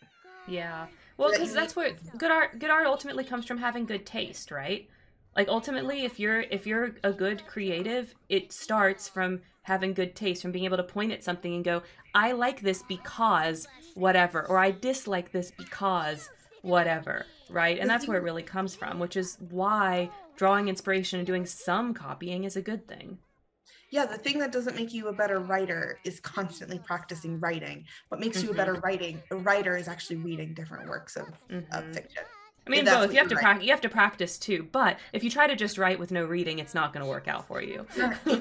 Yeah. Well, because that's where good art good art ultimately comes from, having good taste, right? Like, ultimately, if you're if you're a good creative, it starts from having good taste, from being able to point at something and go, I like this because whatever, or I dislike this because whatever, right? And that's where it really comes from, which is why drawing inspiration and doing some copying is a good thing. Yeah, the thing that doesn't make you a better writer is constantly practicing writing. What makes mm-hmm. you a better writing a writer is actually reading different works of, mm-hmm. of fiction. I mean, both. You have to practice. You have to practice too. But if you try to just write with no reading, it's not going to work out for you.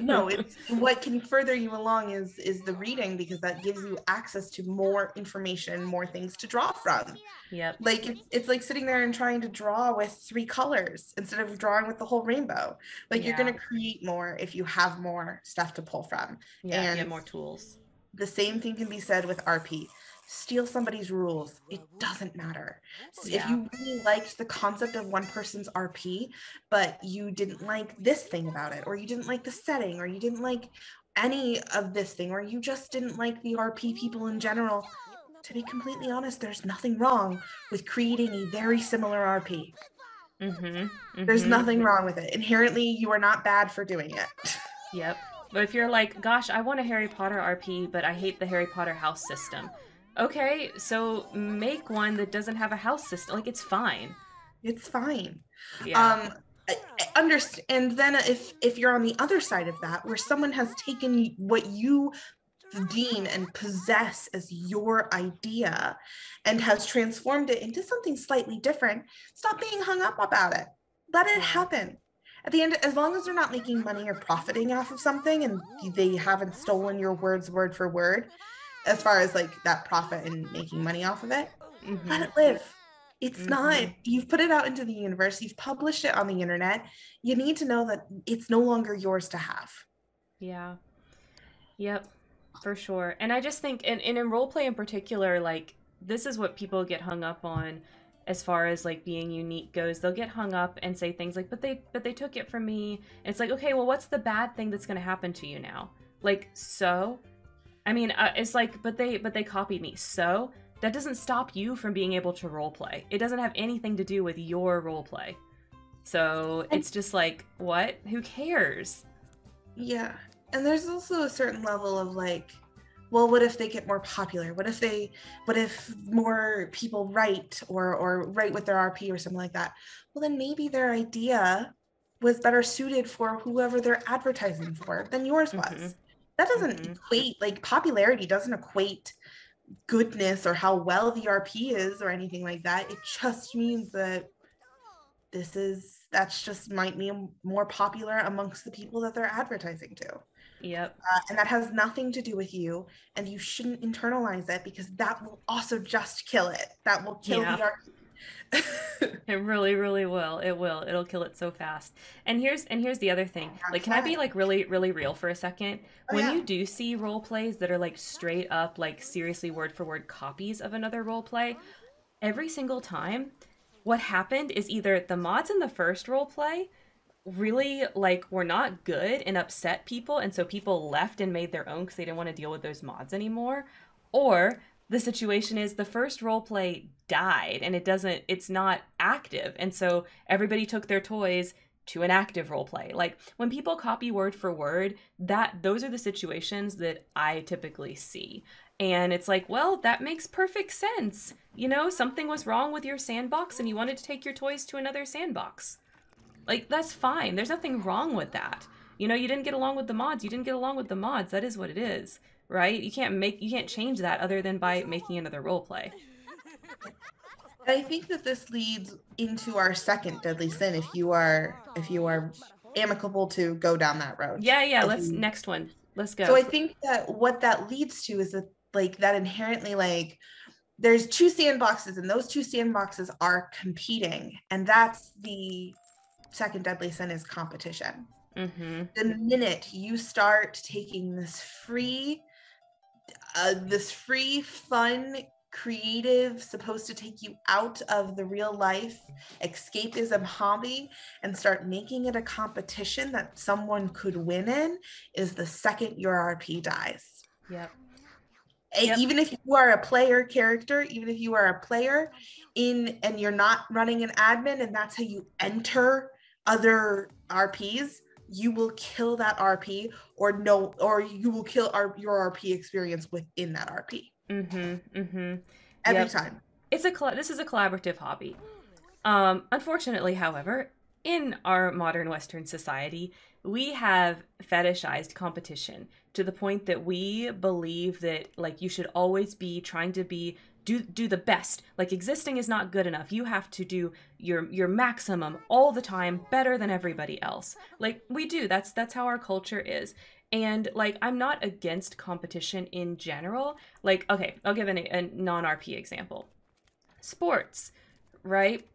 No, it's what can further you along is is the reading, because that gives you access to more information, more things to draw from. Yep. Like it's it's like sitting there and trying to draw with three colors instead of drawing with the whole rainbow. Like yeah. you're going to create more if you have more stuff to pull from. Yeah, and you have more tools. The same thing can be said with R P. Steal somebody's rules. It doesn't matter. So yeah. If you really liked the concept of one person's R P, but you didn't like this thing about it, or you didn't like the setting, or you didn't like any of this thing, or you just didn't like the R P people in general, to be completely honest, there's nothing wrong with creating a very similar R P. Mm-hmm. Mm-hmm. There's nothing wrong with it. Inherently, you are not bad for doing it. Yep. But if you're like, gosh, I want a Harry Potter R P, but I hate the Harry Potter house system. Okay, so make one that doesn't have a house system. Like, it's fine. It's fine. Yeah. Um, I, I understand. And then if, if you're on the other side of that, where someone has taken what you deem and possess as your idea and has transformed it into something slightly different, stop being hung up about it. Let it happen. At the end, as long as they're not making money or profiting off of something and they haven't stolen your words word for word, as far as like that profit and making money off of it, mm-hmm. let it live. It's mm-hmm. not, you've put it out into the universe, you've published it on the internet. You need to know that it's no longer yours to have. Yeah. Yep, for sure. And I just think, and, and in roleplay in particular, like this is what people get hung up on as far as like being unique goes. They'll get hung up and say things like, but they, but they took it from me. And it's like, okay, well, what's the bad thing that's going to happen to you now? Like, so... I mean, uh, it's like, but they but they copied me. So that doesn't stop you from being able to roleplay. It doesn't have anything to do with your roleplay. So it's just like, what? Who cares? Yeah. And there's also a certain level of like, well, what if they get more popular? What if they, what if more people write or, or write with their R P or something like that? Well, then maybe their idea was better suited for whoever they're advertising for than yours was. Mm-hmm. That doesn't mm-hmm. equate, like popularity doesn't equate goodness or how well the R P is or anything like that. It just means that this is, that's just might be more popular amongst the people that they're advertising to. Yep. Uh, and that has nothing to do with you, and you shouldn't internalize it, because that will also just kill it. That will kill yeah. the R P. It really, really will. It will. It'll kill it so fast. And here's and here's the other thing. Like, can I be like really, really real for a second? Oh, when yeah. you do see role plays that are like straight up, like seriously word for word copies of another role play, every single time, what happened is either the mods in the first role play really like were not good and upset people, and so people left and made their own because they didn't want to deal with those mods anymore, or the situation is the first role play died and it doesn't, it's not active. And so everybody took their toys to an active role play. Like when people copy word for word, that those are the situations that I typically see. And it's like, well, that makes perfect sense. You know, something was wrong with your sandbox and you wanted to take your toys to another sandbox. Like, that's fine. There's nothing wrong with that. You know, you didn't get along with the mods. You didn't get along with the mods. That is what it is. Right? You can't make, you can't change that other than by making another role play. I think that this leads into our second deadly sin. If you are, if you are amicable to go down that road. Yeah, yeah. If let's you... next one. Let's go. So I think that what that leads to is that like that inherently like there's two sandboxes and those two sandboxes are competing, and that's the second deadly sin is competition. Mm-hmm. The minute you start taking this free. Uh, this free, fun, creative, supposed to take you out of the real life escapism hobby and start making it a competition that someone could win in is the second your R P dies. Yep. yep. Even if you are a player character, even if you are a player in and you're not running an admin and that's how you enter other R Ps, you will kill that R P or no, or you will kill our, your R P experience within that R P. Mm-hmm, mm-hmm. Every yep. time. It's a, this is a collaborative hobby. Um, unfortunately, however, in our modern Western society, we have fetishized competition to the point that we believe that like you should always be trying to be do do the best. Like, existing is not good enough. You have to do your your maximum all the time, better than everybody else. Like, we do. That's that's how our culture is. And, like, I'm not against competition in general. Like, okay, I'll give an, a non-R P example. Sports, right?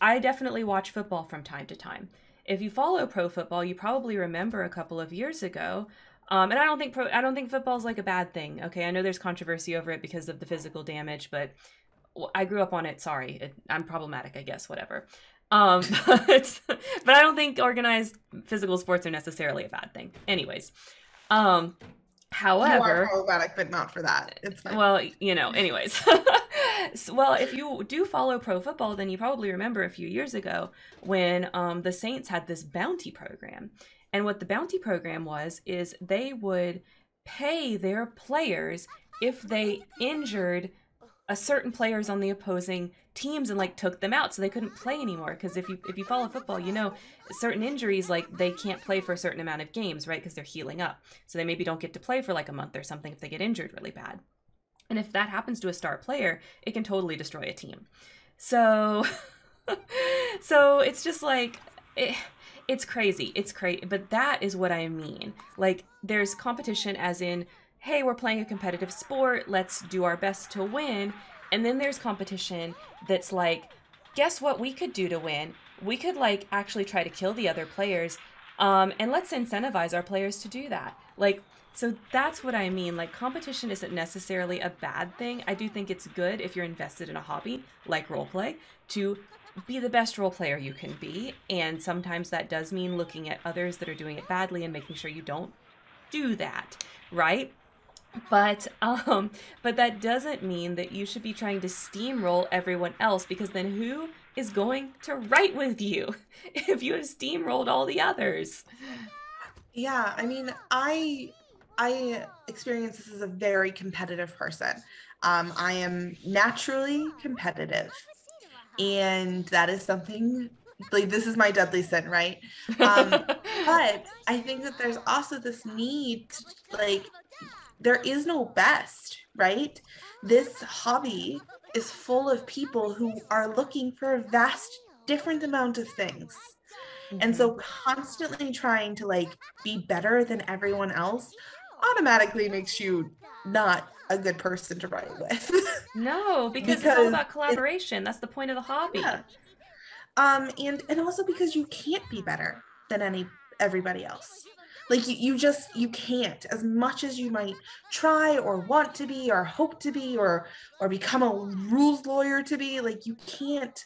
I definitely watch football from time to time. If you follow pro football, you probably remember a couple of years ago, um, and I don't think pro, I don't think football's like a bad thing. Okay, I know there's controversy over it because of the physical damage, but I grew up on it. Sorry, it, I'm problematic, I guess. Whatever. Um, but but I don't think organized physical sports are necessarily a bad thing. Anyways, um, however, you are problematic, but not for that. It's fine. Well, you know. Anyways. So, well, if you do follow pro football, then you probably remember a few years ago when um, the Saints had this bounty program. And what the bounty program was is they would pay their players if they injured a certain players on the opposing teams and, like, took them out so they couldn't play anymore. Because if you if you follow football, you know certain injuries, like, they can't play for a certain amount of games, right? Because they're healing up. So they maybe don't get to play for, like, a month or something if they get injured really bad. And if that happens to a star player, it can totally destroy a team. So, so it's just like, it, it's crazy. It's crazy. But that is what I mean. Like, there's competition as in, hey, we're playing a competitive sport. Let's do our best to win. And then there's competition that's like, guess what we could do to win? We could, like, actually try to kill the other players. Um, and let's incentivize our players to do that. Like, so that's what I mean. Like, competition isn't necessarily a bad thing. I do think it's good if you're invested in a hobby like roleplay to be the best role player you can be. And sometimes that does mean looking at others that are doing it badly and making sure you don't do that, right? But um, but that doesn't mean that you should be trying to steamroll everyone else, because then who is going to write with you if you have steamrolled all the others? Yeah, I mean, I... I experience this as a very competitive person. Um, I am naturally competitive, and that is something, like, this is my deadly sin, right? Um, but I think that there's also this need to, like, there is no best, right? This hobby is full of people who are looking for a vast different amount of things. And so constantly trying to, like, be better than everyone else automatically makes you not a good person to write with. No, because, because it's all about collaboration. It, that's the point of the hobby. Yeah. Um, and, and also because you can't be better than any everybody else. Like, you, you just, you can't. As much as you might try or want to be or hope to be or or become a rules lawyer to be, like, you can't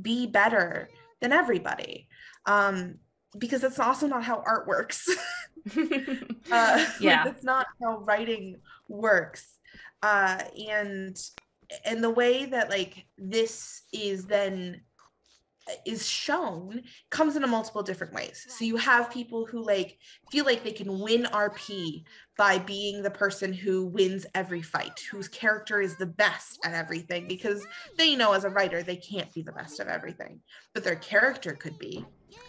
be better than everybody. Um, because that's also not how art works. uh, yeah, that's not how writing works. Uh, and and the way that, like, this is then is shown comes in a multiple different ways. So you have people who, like, feel like they can win R P by being the person who wins every fight, whose character is the best at everything, because they know as a writer they can't be the best of everything, but their character could be.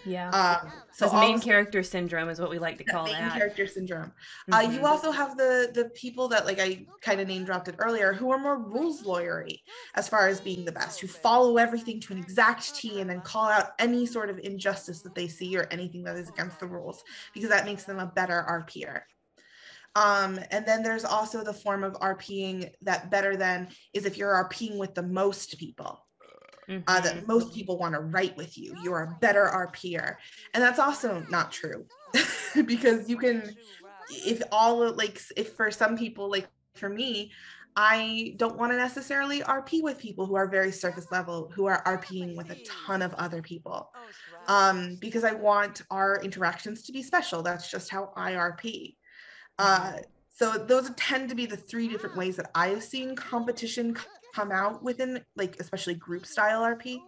Yeah. Um, so main also, character syndrome is what we like to call main that. Main character syndrome. Mm-hmm. Uh, you also have the the people that, like, I kind of name dropped it earlier, who are more rules lawyery as far as being the best, who follow everything to an exact T and then call out any sort of injustice that they see or anything that is against the rules, because that makes them a better R P er. Um, and then there's also the form of RPing that better than is if you're RPing with the most people. Mm-hmm. Uh, that most people want to write with you. You're a better R P er. And that's also not true because you can, if all like, if for some people, like for me, I don't want to necessarily R P with people who are very surface level, who are RPing with a ton of other people, um, because I want our interactions to be special. That's just how I R P. Uh, so those tend to be the three different ways that I have seen competition come out within, like, especially group style R P,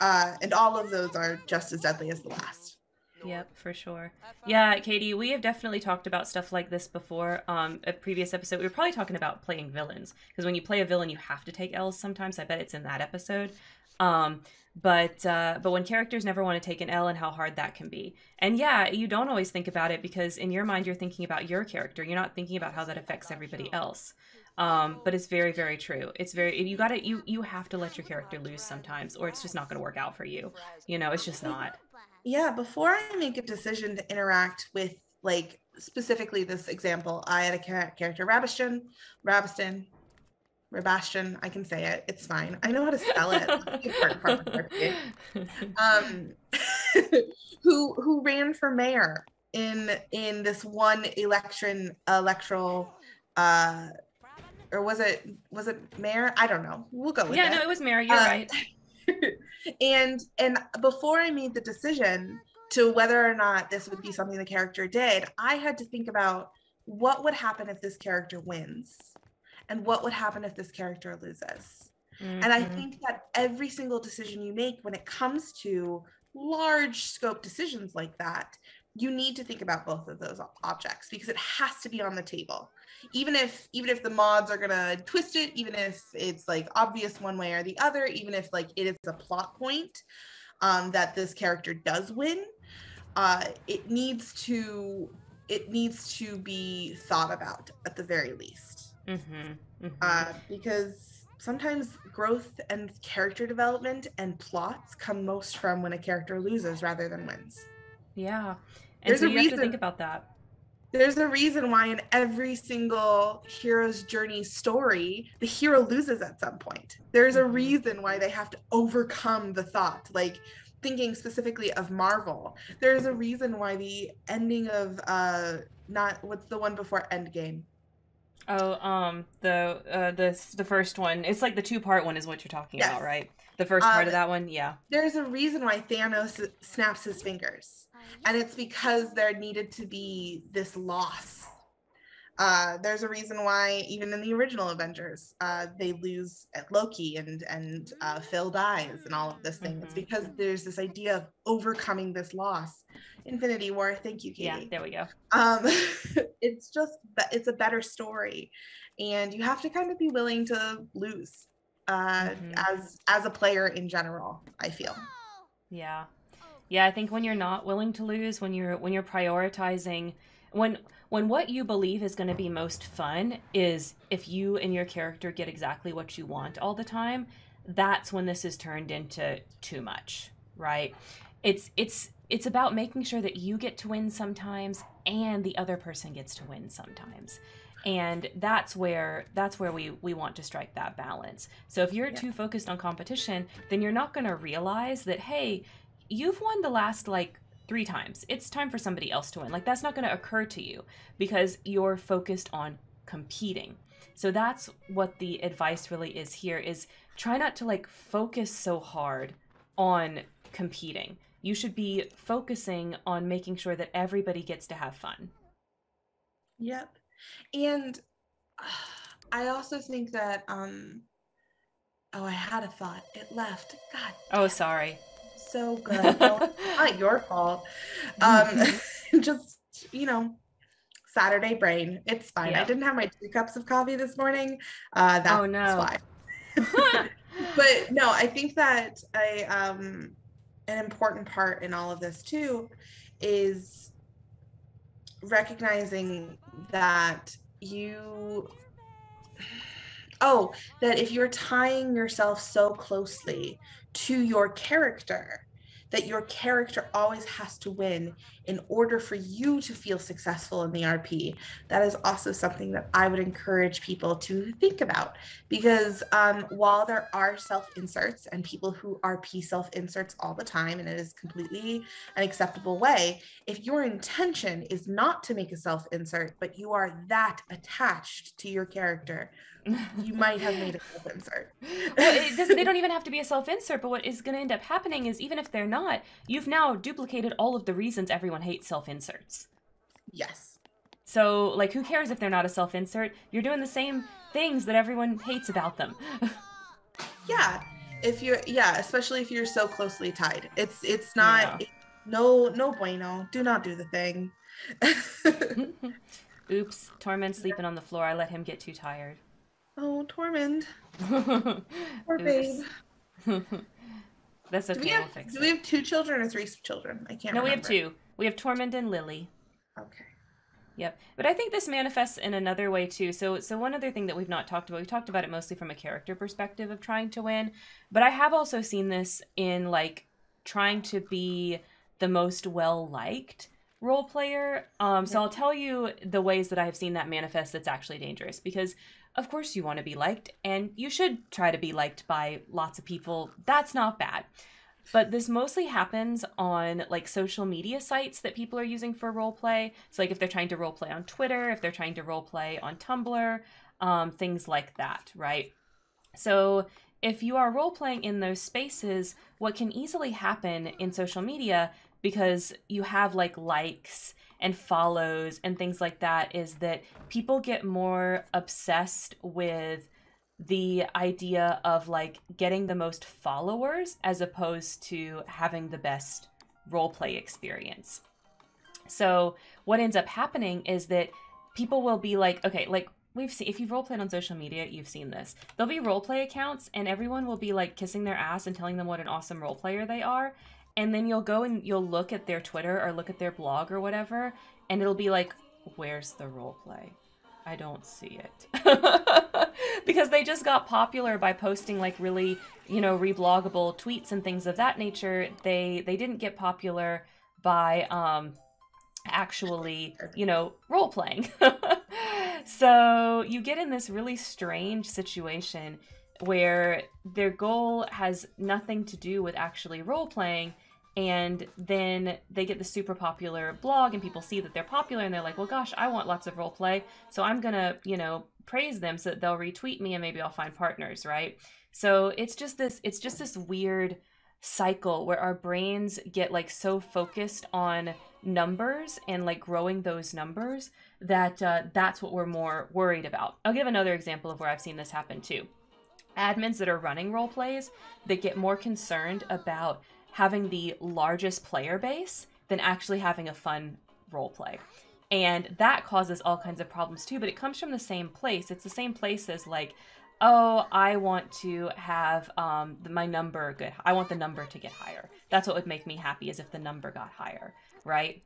uh, and all of those are just as deadly as the last. Yep, for sure. Yeah, Katie, we have definitely talked about stuff like this before. Um, a previous episode, we were probably talking about playing villains, because when you play a villain, you have to take L's sometimes. I bet it's in that episode. Um, but uh, but when characters never want to take an L, and how hard that can be. And yeah, you don't always think about it, because in your mind, you're thinking about your character. You're not thinking about how that affects everybody else. Um, but it's very, very true. It's very, you gotta, you, you have to let your character lose sometimes, or it's just not going to work out for you. You know, it's just not. Yeah, before I make a decision to interact with, like, specifically this example, I had a character, Rabastion, Rabaston, Rabastion, I can say it, it's fine. I know how to spell it. um, who who ran for mayor in in this one election, electoral, uh, or was it, was it mayor? I don't know. We'll go with yeah, it. Yeah, no, it was mayor. You're uh, right. and and before I made the decision to whether or not this would be something the character did, I had to think about what would happen if this character wins and what would happen if this character loses. Mm-hmm. And I think that every single decision you make when it comes to large scope decisions like that, you need to think about both of those objects, because it has to be on the table. Even if even if the mods are gonna twist it, even if it's like obvious one way or the other, even if like it is a plot point um, that this character does win, uh, it needs to it needs to be thought about at the very least. Mm-hmm. Mm-hmm. Uh, because sometimes growth and character development and plots come most from when a character loses rather than wins. Yeah, and there's so you a reason, have to think about that. There's a reason why in every single hero's journey story, the hero loses at some point. There's a reason why they have to overcome the thought. Like, thinking specifically of Marvel, there's a reason why the ending of uh, not what's the one before Endgame. Oh, um, the uh, the the first one. It's like the two part one is what you're talking yes. about, right? The first part um, of that one, yeah. There's a reason why Thanos snaps his fingers, and it's because there needed to be this loss. Uh, there's a reason why even in the original Avengers, uh, they lose at Loki and and uh, Phil dies and all of this thing. Mm-hmm. It's because there's this idea of overcoming this loss. Infinity War, thank you, Katie. Yeah, there we go. Um, it's just, it's a better story, and you have to kind of be willing to lose. Uh, mm-hmm. as as a player in general, I feel. Yeah, yeah. I think when you're not willing to lose, when you're when you're prioritizing, when when what you believe is going to be most fun is if you and your character get exactly what you want all the time, that's when this is turned into too much, right? It's it's it's about making sure that you get to win sometimes and the other person gets to win sometimes. And that's where that's where we we want to strike that balance. So if you're yeah. too focused on competition, then you're not going to realize that, hey, you've won the last like three times. It's time for somebody else to win. Like, that's not going to occur to you because you're focused on competing. So that's what the advice really is here, is try not to like focus so hard on competing. You should be focusing on making sure that everybody gets to have fun. Yep. And uh, I also think that, um, oh, I had a thought. It left. God. Oh, sorry. So good. No, not your fault. Um, just, you know, Saturday brain. It's fine. Yeah. I didn't have my two cups of coffee this morning. Uh, that's oh, no. why. But no, I think that I, um, an important part in all of this too is recognizing that you oh that if you're tying yourself so closely to your character that your character always has to win in order for you to feel successful in the R P, that is also something that I would encourage people to think about, because um, while there are self-inserts and people who R P self-inserts all the time, and it is completely an acceptable way, if your intention is not to make a self-insert, but you are that attached to your character, you might have made a self-insert. Well, it doesn't, they don't even have to be a self-insert, but what is going to end up happening is, even if they're not, you've now duplicated all of the reasons everyone hates self-inserts. Yes. So, like, who cares if they're not a self-insert? You're doing the same things that everyone hates about them. Yeah. If you're, yeah, especially if you're so closely tied. It's, it's not... Yeah. It's No, no bueno. Do not do the thing. Oops. Tormund's sleeping on the floor. I let him get too tired. Oh, Tormund. Poor babe. That's okay. Do we, have, we'll fix do we have two children or three children? I can't. No, remember. We have two. We have Tormund and Lily. Okay. Yep. But I think this manifests in another way too. So, so one other thing that we've not talked about, we've talked about it mostly from a character perspective of trying to win, but I have also seen this in like trying to be the most well-liked role player. Um, so I'll tell you the ways that I've seen that manifest that's actually dangerous, because of course you want to be liked and you should try to be liked by lots of people. That's not bad. But this mostly happens on like social media sites that people are using for roleplay. So like if they're trying to roleplay on Twitter, if they're trying to roleplay on Tumblr, um, things like that, right? So if you are roleplaying in those spaces, what can easily happen in social media, because you have like likes and follows and things like that, is that people get more obsessed with the idea of like getting the most followers as opposed to having the best roleplay experience. So what ends up happening is that people will be like, okay, like we've seen, if you've roleplayed on social media, you've seen this. There'll be roleplay accounts and everyone will be like kissing their ass and telling them what an awesome roleplayer they are. And then you'll go and you'll look at their Twitter or look at their blog or whatever, and it'll be like, where's the roleplay? I don't see it. Because they just got popular by posting like really, you know, rebloggable tweets and things of that nature. They they didn't get popular by um, actually, you know, role playing. So you get in this really strange situation where their goal has nothing to do with actually role playing. And then they get the super popular blog and people see that they're popular and they're like, well, gosh, I want lots of role play. So I'm going to, you know, praise them so that they'll retweet me and maybe I'll find partners. Right. So it's just this, it's just this weird cycle where our brains get like so focused on numbers and like growing those numbers that uh, that's what we're more worried about. I'll give another example of where I've seen this happen too. Admins that are running role plays that get more concerned about having the largest player base than actually having a fun role play. And that causes all kinds of problems too, but it comes from the same place. It's the same place as like, oh, I want to have um, my number good. I want the number to get higher. That's what would make me happy, is if the number got higher, right?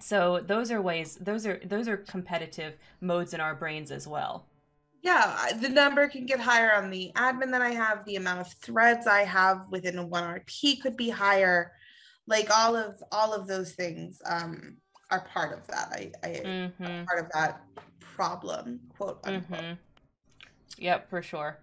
So those are ways, those are, those are competitive modes in our brains as well. Yeah, the number can get higher on the admin that I have. The amount of threads I have within a one R P could be higher. Like all of all of those things um, are part of that. I, I mm-hmm. are part of that problem, quote unquote. Mm-hmm. Yep, for sure.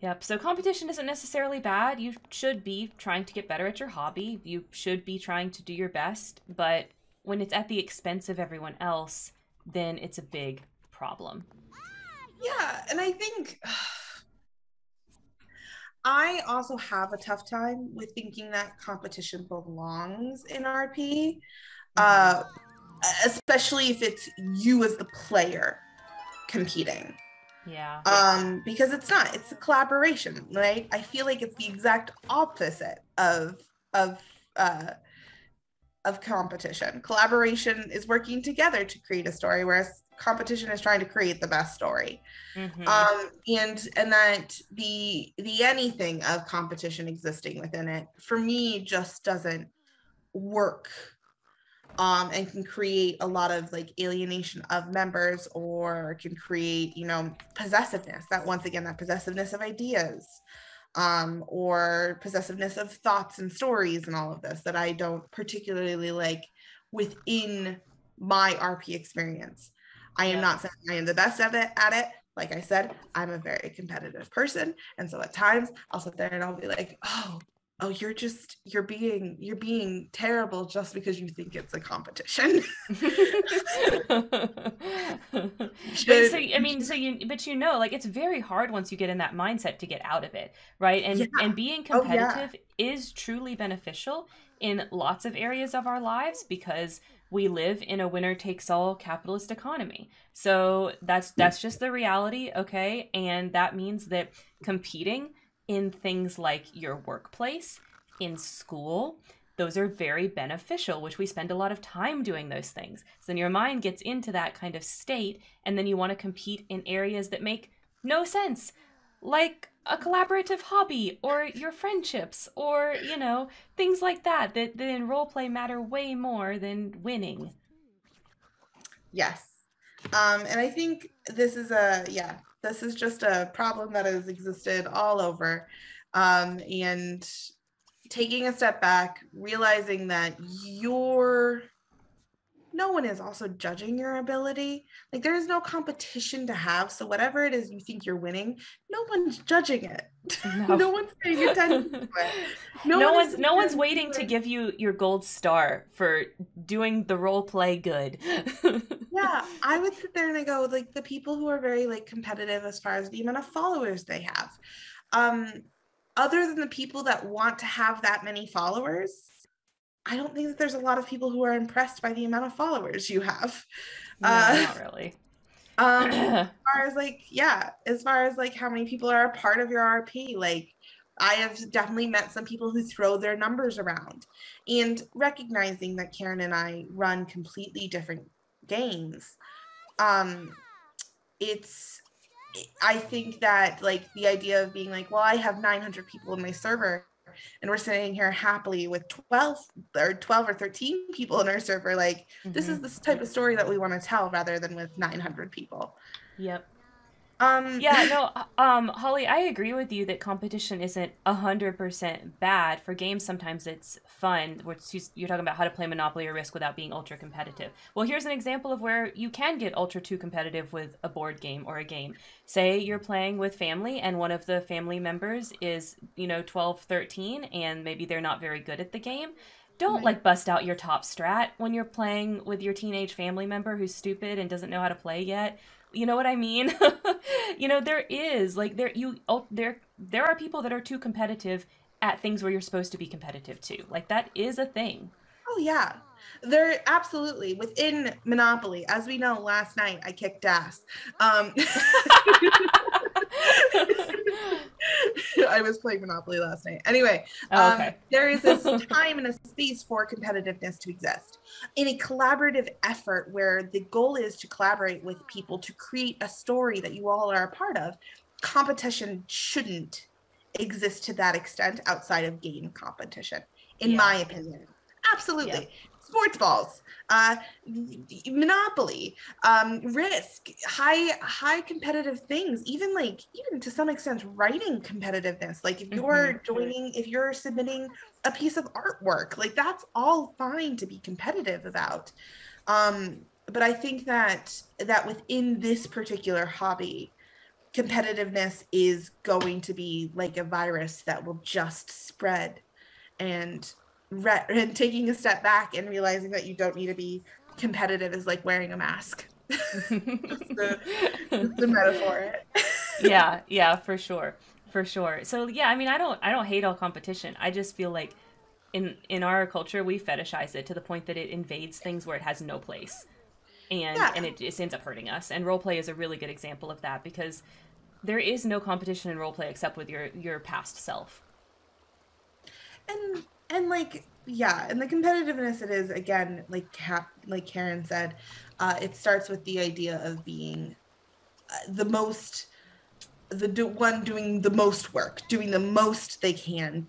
Yep. So competition isn't necessarily bad. You should be trying to get better at your hobby. You should be trying to do your best. But when it's at the expense of everyone else, then it's a big problem. Yeah, and I think uh, I also have a tough time with thinking that competition belongs in R P, uh, especially if it's you as the player competing. Yeah. Um, because it's not. It's a collaboration, right? I feel like it's the exact opposite of of uh, of competition. Collaboration is working together to create a story, whereas competition is trying to create the best story. Mm-hmm. um, and and that the the anything of competition existing within it, for me, just doesn't work, um, and can create a lot of like alienation of members, or can create, you know, possessiveness, that once again, that possessiveness of ideas, um, or possessiveness of thoughts and stories and all of this that I don't particularly like within my R P experience. I am yeah. not saying I am the best at it, at it. Like I said, I'm a very competitive person. And so at times I'll sit there and I'll be like, oh, oh, you're just, you're being, you're being terrible just because you think it's a competition. but, so, I mean, so you, but you know, like it's very hard once you get in that mindset to get out of it. Right. And, yeah. and being competitive oh, yeah. is truly beneficial in lots of areas of our lives, because we live in a winner-takes-all capitalist economy. So that's that's just the reality, okay? And that means that competing in things like your workplace, in school, those are very beneficial, which we spend a lot of time doing those things. So then your mind gets into that kind of state, and then you want to compete in areas that make no sense, like a collaborative hobby or your friendships or, you know, things like that, that, that in role play matter way more than winning. Yes. Um, and I think this is a, yeah, this is just a problem that has existed all over. Um, and taking a step back, realizing that you're, no one is also judging your ability. Like, there is no competition to have. So whatever it is you think you're winning, no one's judging it. No, no one's paying attention to it. No, no one's, no one's waiting to give you your gold star for doing the role play good. Yeah, I would sit there and I go, like, the people who are very, like, competitive as far as the amount of followers they have. Um, other than the people that want to have that many followers, I don't think that there's a lot of people who are impressed by the amount of followers you have. No, uh, not really. Um, as far as like, yeah, as far as like how many people are a part of your R P, like I have definitely met some people who throw their numbers around, and recognizing that Karen and I run completely different games. Um, it's, I think that like the idea of being like, well, I have nine hundred people in my server, and we're sitting here happily with twelve or twelve or thirteen people in our server. Like, mm-hmm. This is the type of story that we want to tell rather than with nine hundred people. Yep. Um, yeah, no, um, Holly, I agree with you that competition isn't one hundred percent bad. For games, sometimes it's fun. You're talking about how to play Monopoly or Risk without being ultra competitive. Well, here's an example of where you can get ultra too competitive with a board game or a game. Say you're playing with family and one of the family members is, you know, twelve, thirteen, and maybe they're not very good at the game. Don't, like, bust out your top strat when you're playing with your teenage family member who's stupid and doesn't know how to play yet. You know what I mean? You know, there is like there you oh, there there are people that are too competitive at things where you're supposed to be competitive too. Like, that is a thing. Oh yeah, there absolutely within Monopoly, as we know. Last night I kicked ass. Um, I was playing Monopoly last night. Anyway, oh, okay. um, there is this time and a space for competitiveness to exist in a collaborative effort where the goal is to collaborate with people to create a story that you all are a part of. Competition shouldn't exist to that extent outside of game competition, in yeah. my opinion. Absolutely. Yeah. Sports balls, uh, Monopoly, um, Risk, high high competitive things, even like even to some extent writing competitiveness. Like if you're mm-hmm. joining, if you're submitting a piece of artwork, like that's all fine to be competitive about. Um, but I think that that within this particular hobby, competitiveness is going to be like a virus that will just spread, and. Re- and taking a step back and realizing that you don't need to be competitive is like wearing a mask. That's the, that's the metaphor. Yeah, yeah, for sure, for sure. So yeah, I mean, I don't, I don't hate all competition. I just feel like in in our culture we fetishize it to the point that it invades things where it has no place, and yeah. and it just ends up hurting us. And roleplay is a really good example of that, because there is no competition in roleplay except with your your past self. And. And like, yeah, and the competitiveness it is, again, like Cap, like Karen said, uh, it starts with the idea of being the most, the do, one doing the most work, doing the most they can,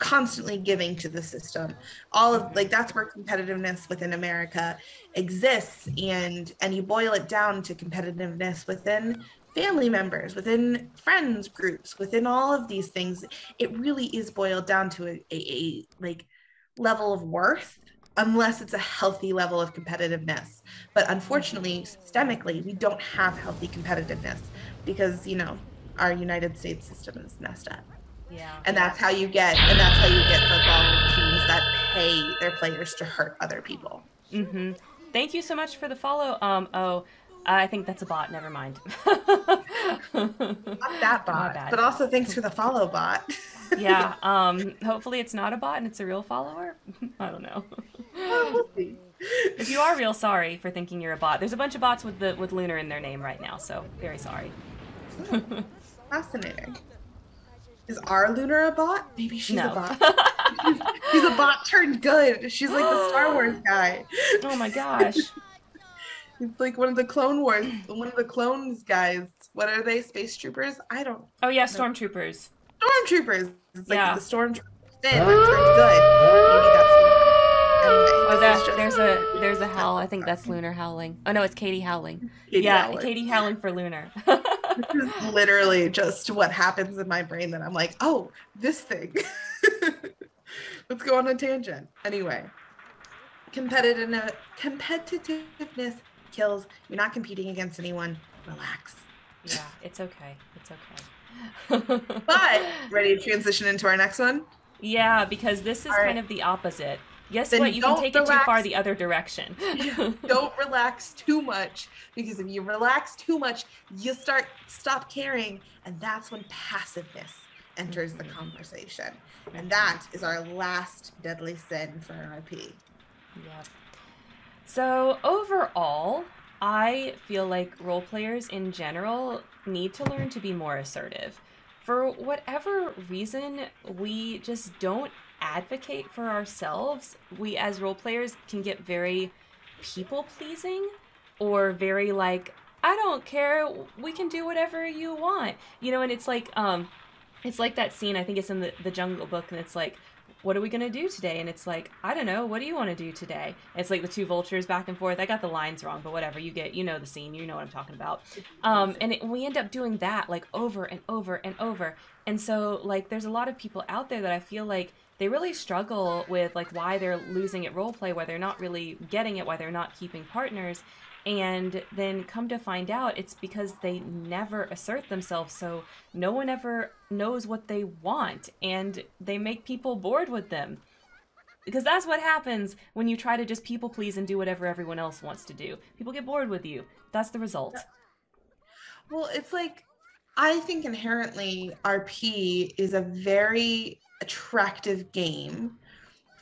constantly giving to the system. All of, like, that's where competitiveness within America exists. And, and you boil it down to competitiveness within family members, within friends groups, within all of these things. It really is boiled down to a, a, a like level of worth, unless it's a healthy level of competitiveness. But unfortunately, systemically, we don't have healthy competitiveness because, you know, our United States system is messed up. Yeah. And that's how you get, and that's how you get football teams that pay their players to hurt other people. Mm-hmm. Thank you so much for the follow. Um, oh, I think that's a bot. Never mind. Not that bot, but also thanks for the follow, bot. Yeah. Um, hopefully it's not a bot and it's a real follower. I don't know. Well, we'll see. If you are real, sorry for thinking you're a bot. There's a bunch of bots with the with Lunar in their name right now, so very sorry. Fascinating. Is our Lunar a bot? Maybe she's no. a bot. he's, he's a bot turned good. She's like the Star Wars guy. Oh my gosh. He's like one of the Clone Wars, one of the clones guys. What are they? Space troopers? I don't. Oh yeah, stormtroopers. Stormtroopers. It's like yeah. the stormtroopers. They turned good. Maybe that's Anyway, oh, that, just, there's a there's a howl. I think that's Lunar howling. Oh no, it's Katie howling. Katie yeah, howling. Katie howling for Lunar. This is literally just what happens in my brain that I'm like, oh, this thing. Let's go on a tangent. Anyway, competitive competitiveness kills. You're not competing against anyone. Relax. Yeah, it's okay. It's okay. But ready to transition into our next one? Yeah, because this is All kind right. of the opposite. Guess then what? You can take relax. it too far the other direction. Don't relax too much, because if you relax too much, you start stop caring, and that's when passiveness enters the conversation. And that is our last deadly sin for R P. Yeah. So overall, I feel like role players in general need to learn to be more assertive. For whatever reason, we just don't advocate for ourselves. We as role players can get very people pleasing, or very like, I don't care, we can do whatever you want, you know. And it's like um it's like that scene, I think it's in the, the Jungle Book, and it's like, what are we gonna do today? And it's like, I don't know, what do you want to do today? And it's like the two vultures back and forth. I got the lines wrong, but whatever, you get, you know the scene, you know what I'm talking about. Um and it, we end up doing that like over and over and over. And so like there's a lot of people out there that I feel like they really struggle with like why they're losing at roleplay, why they're not really getting it, why they're not keeping partners. And then come to find out, it's because they never assert themselves. So no one ever knows what they want, and they make people bored with them. Because that's what happens when you try to just people please and do whatever everyone else wants to do. People get bored with you. That's the result. Well, it's like, I think inherently R P is a very attractive game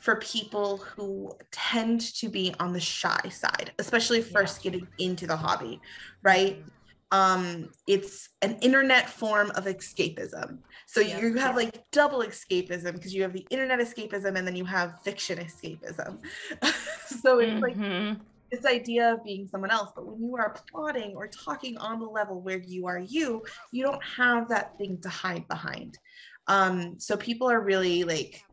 for people who tend to be on the shy side, especially first yeah. getting into the hobby, right? Um, it's an internet form of escapism. So yeah. you have like double escapism, because you have the internet escapism and then you have fiction escapism. So it's mm-hmm. like this idea of being someone else. But when you are plotting or talking on the level where you are you, you don't have that thing to hide behind. Um, so people are really like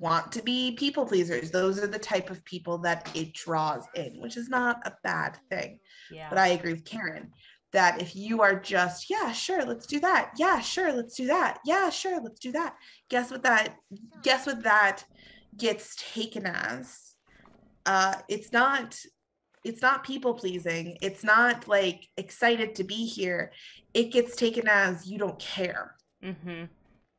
want to be people pleasers. Those are the type of people that it draws in, which is not a bad thing. Yeah. But I agree with Karen that if you are just, yeah, sure, let's do that. Yeah, sure, let's do that. Yeah, sure, let's do that. Guess what that, guess what that gets taken as? Uh, it's not, it's not people pleasing. It's not like excited to be here. It gets taken as you don't care. Mm-hmm.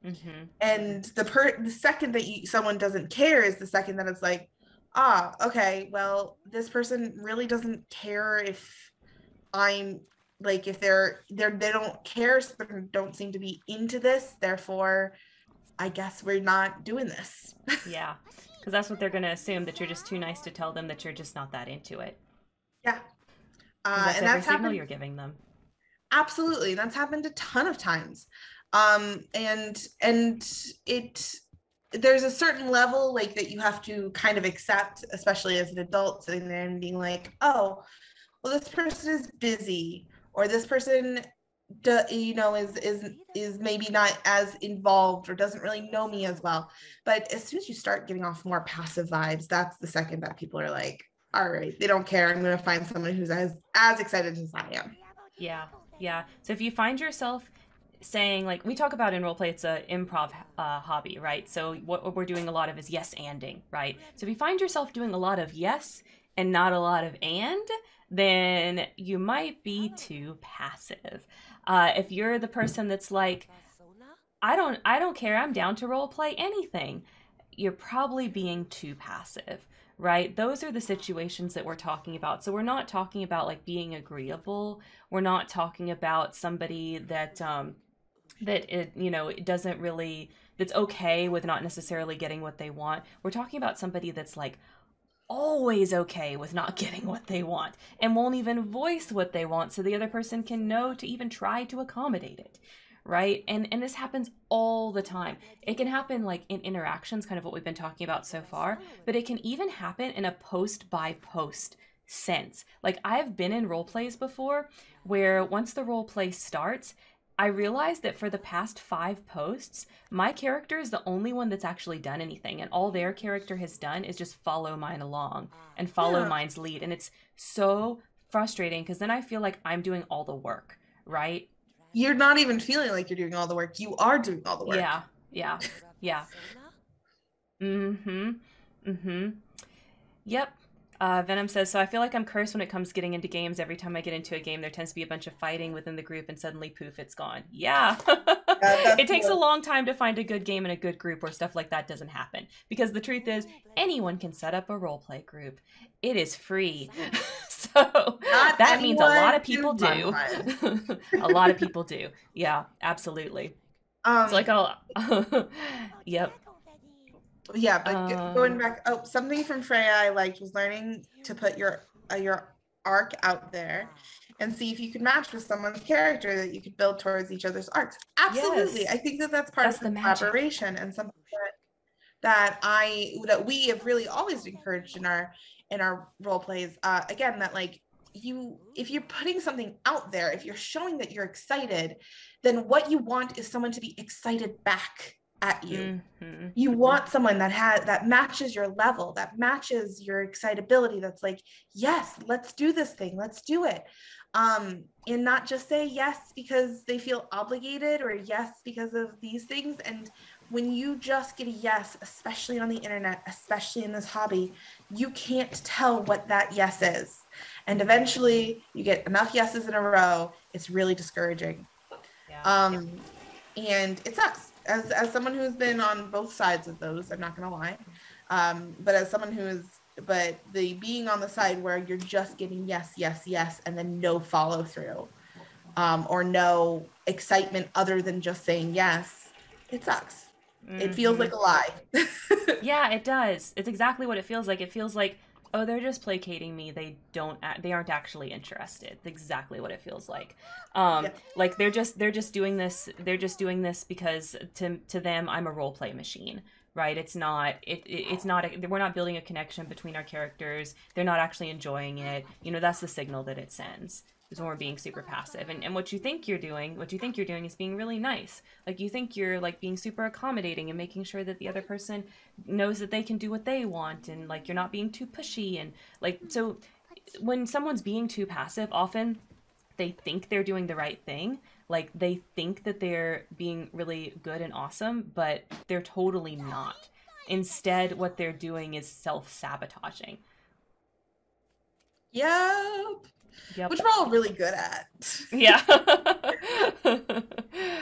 Mm-hmm. And the per the second that you, someone doesn't care is the second that it's like, ah, okay, well, this person really doesn't care if I'm like, if they're they're they don't care, don't seem to be into this, therefore I guess we're not doing this. Yeah, because that's what they're going to assume, that you're just too nice to tell them that you're just not that into it. Yeah, uh, that's and every that's signal happened, you're giving them. Absolutely, that's happened a ton of times. Um, and, and it, there's a certain level like that you have to kind of accept, especially as an adult sitting there and being like, oh, well, this person is busy, or this person, you know, is, is, is maybe not as involved or doesn't really know me as well. But as soon as you start getting off more passive vibes, that's the second that people are like, all right, they don't care. I'm going to find someone who's as, as excited as I am. Yeah. Yeah. So if you find yourself saying, like we talk about in roleplay, it's an improv uh, hobby, right? So what, what we're doing a lot of is yes anding, right? So if you find yourself doing a lot of yes and not a lot of and, then you might be too passive. Uh, if you're the person that's like, I don't, I don't care, I'm down to roleplay anything, you're probably being too passive, right? Those are the situations that we're talking about. So we're not talking about like being agreeable. We're not talking about somebody that, um, that it, you know, it doesn't really, that's okay with not necessarily getting what they want. We're talking about somebody that's like always okay with not getting what they want and won't even voice what they want, so the other person can know to even try to accommodate it, right? And and this happens all the time. It can happen like in interactions, kind of what we've been talking about so far, but it can even happen in a post by post sense. Like I've been in role plays before where once the role play starts, I realized that for the past five posts, my character is the only one that's actually done anything, and all their character has done is just follow mine along and follow yeah. mine's lead. And it's so frustrating because then I feel like I'm doing all the work, right? You're not even feeling like you're doing all the work. You are doing all the work. Yeah, yeah, yeah. Mm-hmm, mm-hmm. Yep. Uh, Venom says, so I feel like I'm cursed when it comes to getting into games. Every time I get into a game, there tends to be a bunch of fighting within the group and suddenly poof, it's gone. Yeah. that, it takes cool. a long time to find a good game and a good group where stuff like that doesn't happen. Because the truth is, anyone can set up a roleplay group. It is free. so Not that means a lot of people do. a lot of people do. Yeah, absolutely. Um, it's like, oh, yep. Yeah, but um, going back, oh, something from Freya I liked was learning to put your uh, your arc out there and see if you could match with someone's character that you could build towards each other's arcs. Absolutely. Yes. I think that that's part that's of the, the collaboration and something that, that I, that we have really always encouraged in our, in our role plays. Uh, again, that like you, if you're putting something out there, if you're showing that you're excited, then what you want is someone to be excited back at you. Mm-hmm. You want someone that has, that matches your level, that matches your excitability, that's like, yes, let's do this thing, let's do it. Um, and not just say yes because they feel obligated or yes because of these things. And when you just get a yes, especially on the internet, especially in this hobby, you can't tell what that yes is. And eventually you get enough yeses in a row, it's really discouraging. Yeah. Um, and it sucks. As, as someone who's been on both sides of those, I'm not going to lie, um, but as someone who is, but the being on the side where you're just getting yes, yes, yes, and then no follow through um, or no excitement other than just saying yes, it sucks. Mm-hmm. It feels like a lie. Yeah, it does. It's exactly what it feels like. It feels like, oh, they're just placating me. They don't, they aren't actually interested. That's exactly what it feels like. Um, yeah. Like they're just, they're just doing this. They're just doing this because to, to them, I'm a role play machine, right? It's not, it, it it's not, a, we're not building a connection between our characters. They're not actually enjoying it. You know, that's the signal that it sends. Is when we're being super passive. And, and what you think you're doing, what you think you're doing is being really nice. Like you think you're like being super accommodating and making sure that the other person knows that they can do what they want. And like, you're not being too pushy. And like, so when someone's being too passive, often they think they're doing the right thing. Like they think that they're being really good and awesome, but they're totally not. Instead, what they're doing is self-sabotaging. Yep. Yep. Which we're all really good at. Yeah.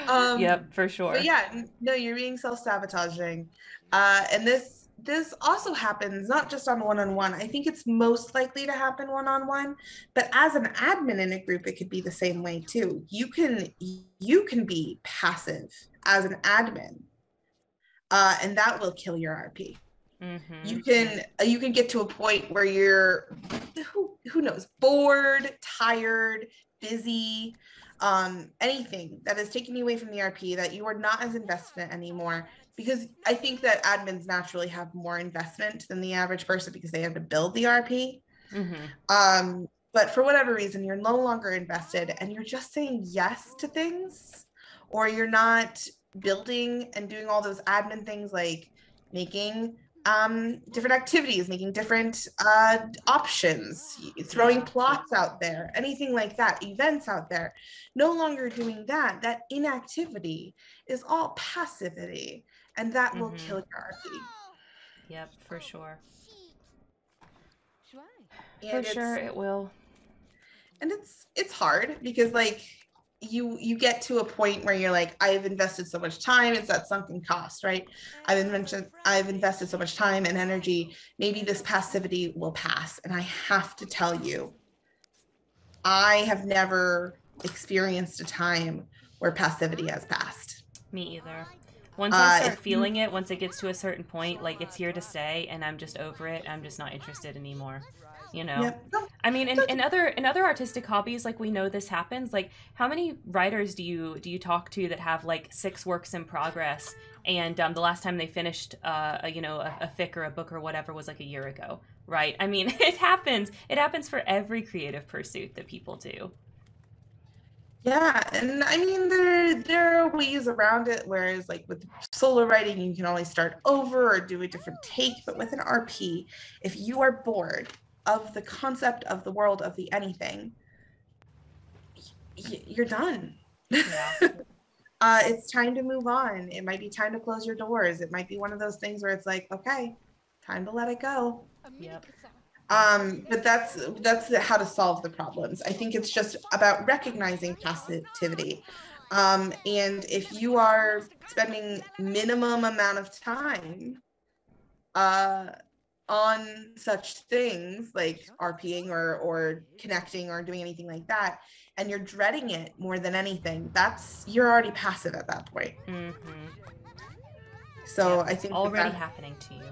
um, yep, for sure. But yeah, no, you're being self-sabotaging. Uh, and this this also happens not just on one-on-one. I think it's most likely to happen one-on-one, but as an admin in a group, it could be the same way too. You can, you can be passive as an admin, uh, and that will kill your R P. Mm-hmm. You can you can get to a point where you're who who knows bored, tired, busy, um, anything that is taking you away from the R P, that you are not as invested in anymore. Because I think that admins naturally have more investment than the average person because they have to build the R P. Mm-hmm. Um, but for whatever reason, you're no longer invested, and you're just saying yes to things, or you're not building and doing all those admin things like making. Um, different activities, making different uh, options, throwing plots out there, anything like that, events out there. No longer doing that. That inactivity is all passivity, and that will mm-hmm. kill your R P. Yep, for sure. And for sure, it will. And it's it's hard because like you you get to a point where you're like, I've invested so much time, it's that sunken cost, right? I've invested I've invested so much time and energy, maybe this passivity will pass. And I have to tell you, I have never experienced a time where passivity has passed. Me either. Once I start uh, feeling it, once it gets to a certain point, like it's here to stay and I'm just over it, I'm just not interested anymore. you know? Yep. I mean, in, in other in other artistic hobbies, like, we know this happens. Like, how many writers do you do you talk to that have like six works in progress, and um, the last time they finished, uh, a, you know, a, a fic or a book or whatever was like a year ago, right? I mean, it happens. It happens for every creative pursuit that people do. Yeah, and I mean, there there are ways around it, whereas like with solo writing, you can always start over or do a different take, but with an R P, if you are bored of the concept, of the world, of the anything, y- you're done. Yeah. uh, it's time to move on. It might be time to close your doors. It might be one of those things where it's like, okay, time to let it go. Yep. Um, but that's that's how to solve the problems. I think it's just about recognizing positivity. Um, and if you are spending minimum amount of time uh, on such things like RPing or, or connecting or doing anything like that, and you're dreading it more than anything, that's, you're already passive at that point. Mm-hmm. So yeah, I think it's already that, happening to you.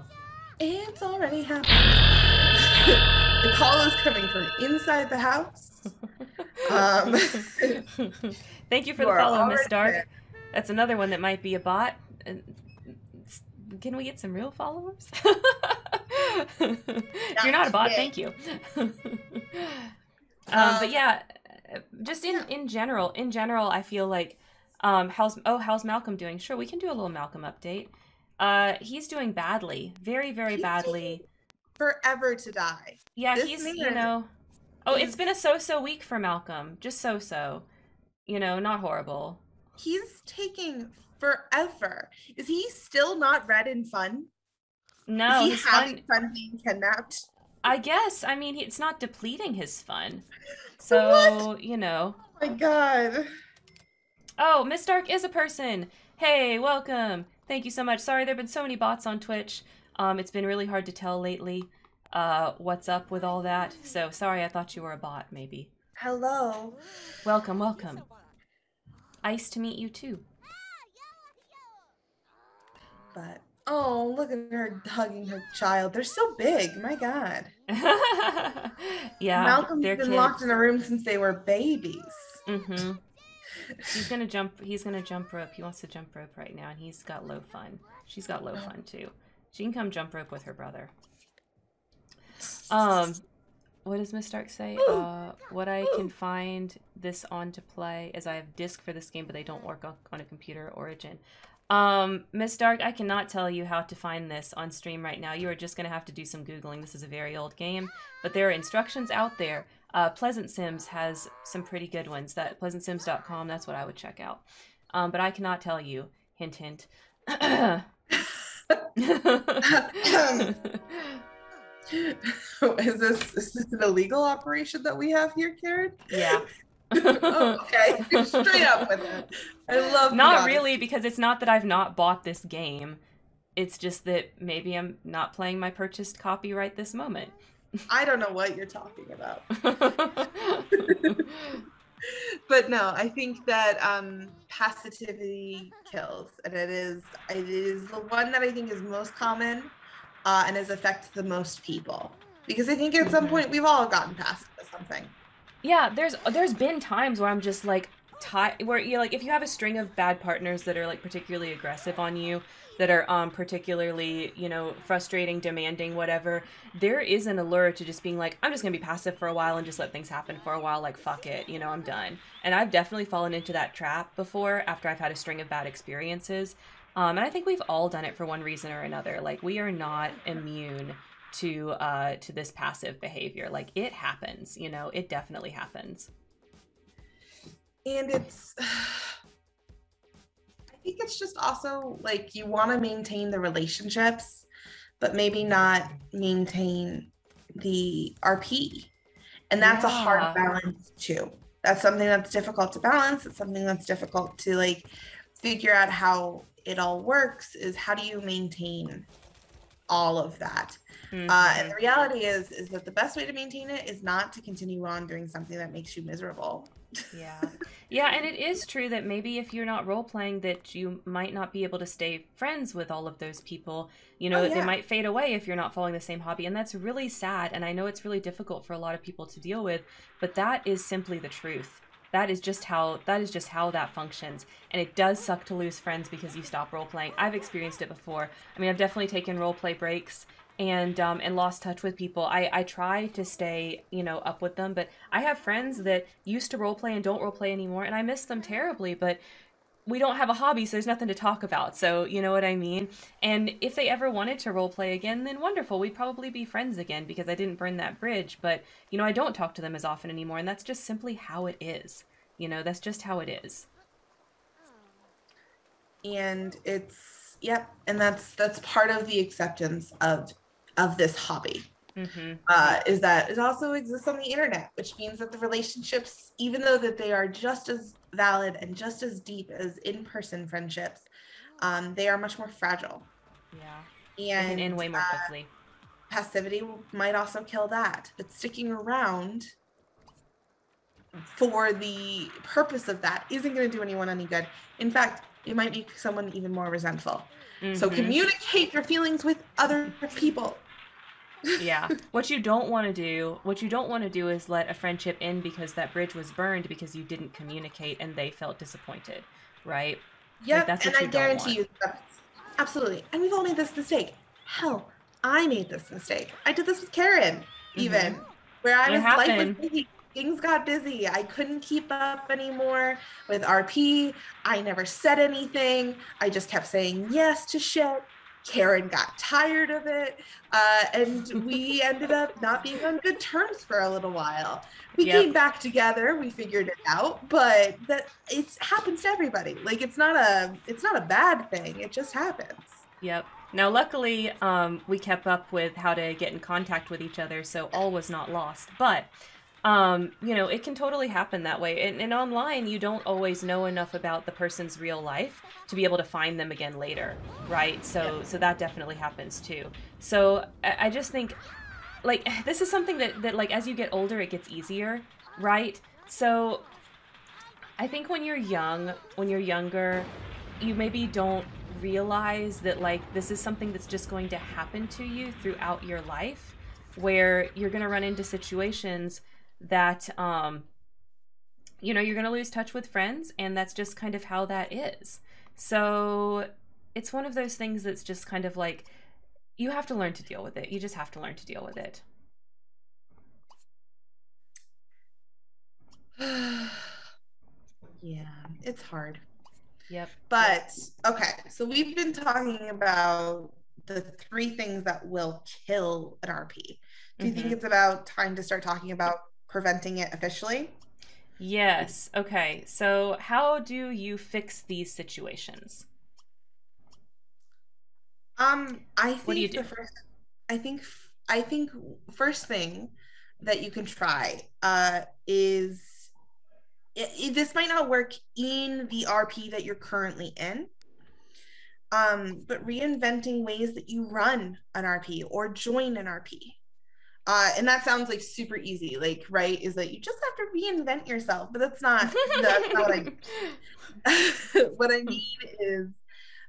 It's already happening. The call is coming from inside the house. Um, Thank you for the follow, Miss Dark. There. That's another one that might be a bot. Can we get some real followers? You're not a bot. Today. Thank you. um, um, but yeah, just in, yeah. in general, in general, I feel like, um, how's oh, how's Malcolm doing? Sure, we can do a little Malcolm update. Uh, he's doing badly, very, very he's badly. Forever to die. Yeah, this he's, you know, oh, is... it's been a so-so week for Malcolm, just so-so, you know, not horrible. He's taking forever. Is he still not red and fun? No. Is he his having fun... fun being kidnapped? I guess, I mean, it's not depleting his fun. So, you know. Oh my god. Oh, Miss Dark is a person. Hey, welcome. Thank you so much. Sorry, there have been so many bots on Twitch. Um, it's been really hard to tell lately uh, what's up with all that. So sorry, I thought you were a bot, maybe. Hello. Welcome, welcome. Nice to meet you, too. But, oh, look at her hugging her child. They're so big. My God. Yeah. Malcolm's been kids. Locked in a room since they were babies. Mm-hmm. He's gonna jump. He's gonna jump rope. He wants to jump rope right now, and he's got low fun. She's got low fun too. She can come jump rope with her brother. Um, what does Miss Stark say? Uh, what I can find this on to play is I have disc for this game, but they don't work on a computer or Origin. Um, Miss Dark, I cannot tell you how to find this on stream right now. You are just gonna have to do some Googling. This is a very old game, but there are instructions out there. Uh, Pleasant Sims has some pretty good ones. That pleasant sims dot com, that's what I would check out. Um, but I cannot tell you. Hint, hint. is this is this an illegal operation that we have here, Karen? Yeah. Oh, okay, straight up with it. I love. Not really, because it's not that I've not bought this game. It's just that maybe I'm not playing my purchased copy right this moment. I don't know what you're talking about. But no, I think that um, passivity kills, and it is it is the one that I think is most common uh, and has affected the most people. Because I think at some point we've all gotten passive or something. Yeah, there's there's been times where I'm just like tired. Where you know, like if you have a string of bad partners that are like particularly aggressive on you. That are um, particularly, you know, frustrating, demanding, whatever. There is an allure to just being like, I'm just gonna be passive for a while and just let things happen for a while. Like, fuck it, you know, I'm done. And I've definitely fallen into that trap before after I've had a string of bad experiences. Um, and I think we've all done it for one reason or another. Like, we are not immune to uh, to this passive behavior. Like, it happens, you know, it definitely happens. And it's... I think it's just also like you want to maintain the relationships, but maybe not maintain the R P. And that's yeah. a hard balance too. That's something that's difficult to balance. It's something that's difficult to like figure out how it all works is how do you maintain all of that? Mm-hmm. Uh, and the reality is, is that the best way to maintain it is not to continue on doing something that makes you miserable. Yeah. Yeah, and it is true that maybe if you're not role-playing that you might not be able to stay friends with all of those people. You know, oh, yeah. They might fade away if you're not following the same hobby, and that's really sad, and I know it's really difficult for a lot of people to deal with, but that is simply the truth. That is just how that is just how that functions, and it does suck to lose friends because you stop role-playing. I've experienced it before. I mean, I've definitely taken role-play breaks and um, and lost touch with people. I, I try to stay, you know, up with them, but I have friends that used to roleplay and don't roleplay anymore, and I miss them terribly, but we don't have a hobby, so there's nothing to talk about, so you know what I mean? And if they ever wanted to roleplay again, then wonderful, we'd probably be friends again because I didn't burn that bridge, but, you know, I don't talk to them as often anymore, and that's just simply how it is. You know, that's just how it is. And it's, yep, and that's that's part of the acceptance of of this hobby. Mm-hmm. uh, is that it also exists on the internet, which means that the relationships, even though that they are just as valid and just as deep as in-person friendships, um, they are much more fragile. Yeah, and, and in way more uh, quickly. Passivity might also kill that, but sticking around for the purpose of that isn't going to do anyone any good. In fact, it might make someone even more resentful. Mm-hmm. So communicate your feelings with other people. Yeah. What you don't want to do, what you don't want to do is let a friendship end because that bridge was burned because you didn't communicate and they felt disappointed, right? Yep, like and I guarantee you, absolutely. And we've all made this mistake. Hell, I made this mistake. I did this with Karen, even, mm-hmm. where I was like, things got busy. I couldn't keep up anymore with R P. I never said anything. I just kept saying yes to shit. Karen got tired of it, uh, and we ended up not being on good terms for a little while. We yep. came back together, we figured it out, but that it happens to everybody. Like it's not a, it's not a bad thing. It just happens. Yep. Now, luckily, um, we kept up with how to get in contact with each other, so all was not lost. But um, you know, it can totally happen that way. And, and online, you don't always know enough about the person's real life to be able to find them again later, right? So, yeah. so that definitely happens too. So I, I just think, like, this is something that, that, like, as you get older, it gets easier, right? So I think when you're young, when you're younger, you maybe don't realize that, like, this is something that's just going to happen to you throughout your life, where you're going to run into situations that, um, you know, you're going to lose touch with friends, and that's just kind of how that is. So it's one of those things that's just kind of like, you have to learn to deal with it. You just have to learn to deal with it. Yeah, it's hard. Yep. But, okay, so we've been talking about the three things that will kill an R P. Do you mm-hmm. think it's about time to start talking about preventing it officially? Yes. Okay. So how do you fix these situations? Um, I think what do you do? The first, I think, I think first thing that you can try uh, is it, it, this might not work in the R P that you're currently in. Um, but reinventing ways that you run an R P or join an R P. Uh, and that sounds like super easy, like, right, is that you just have to reinvent yourself, but that's not, that's not what I mean. What I mean is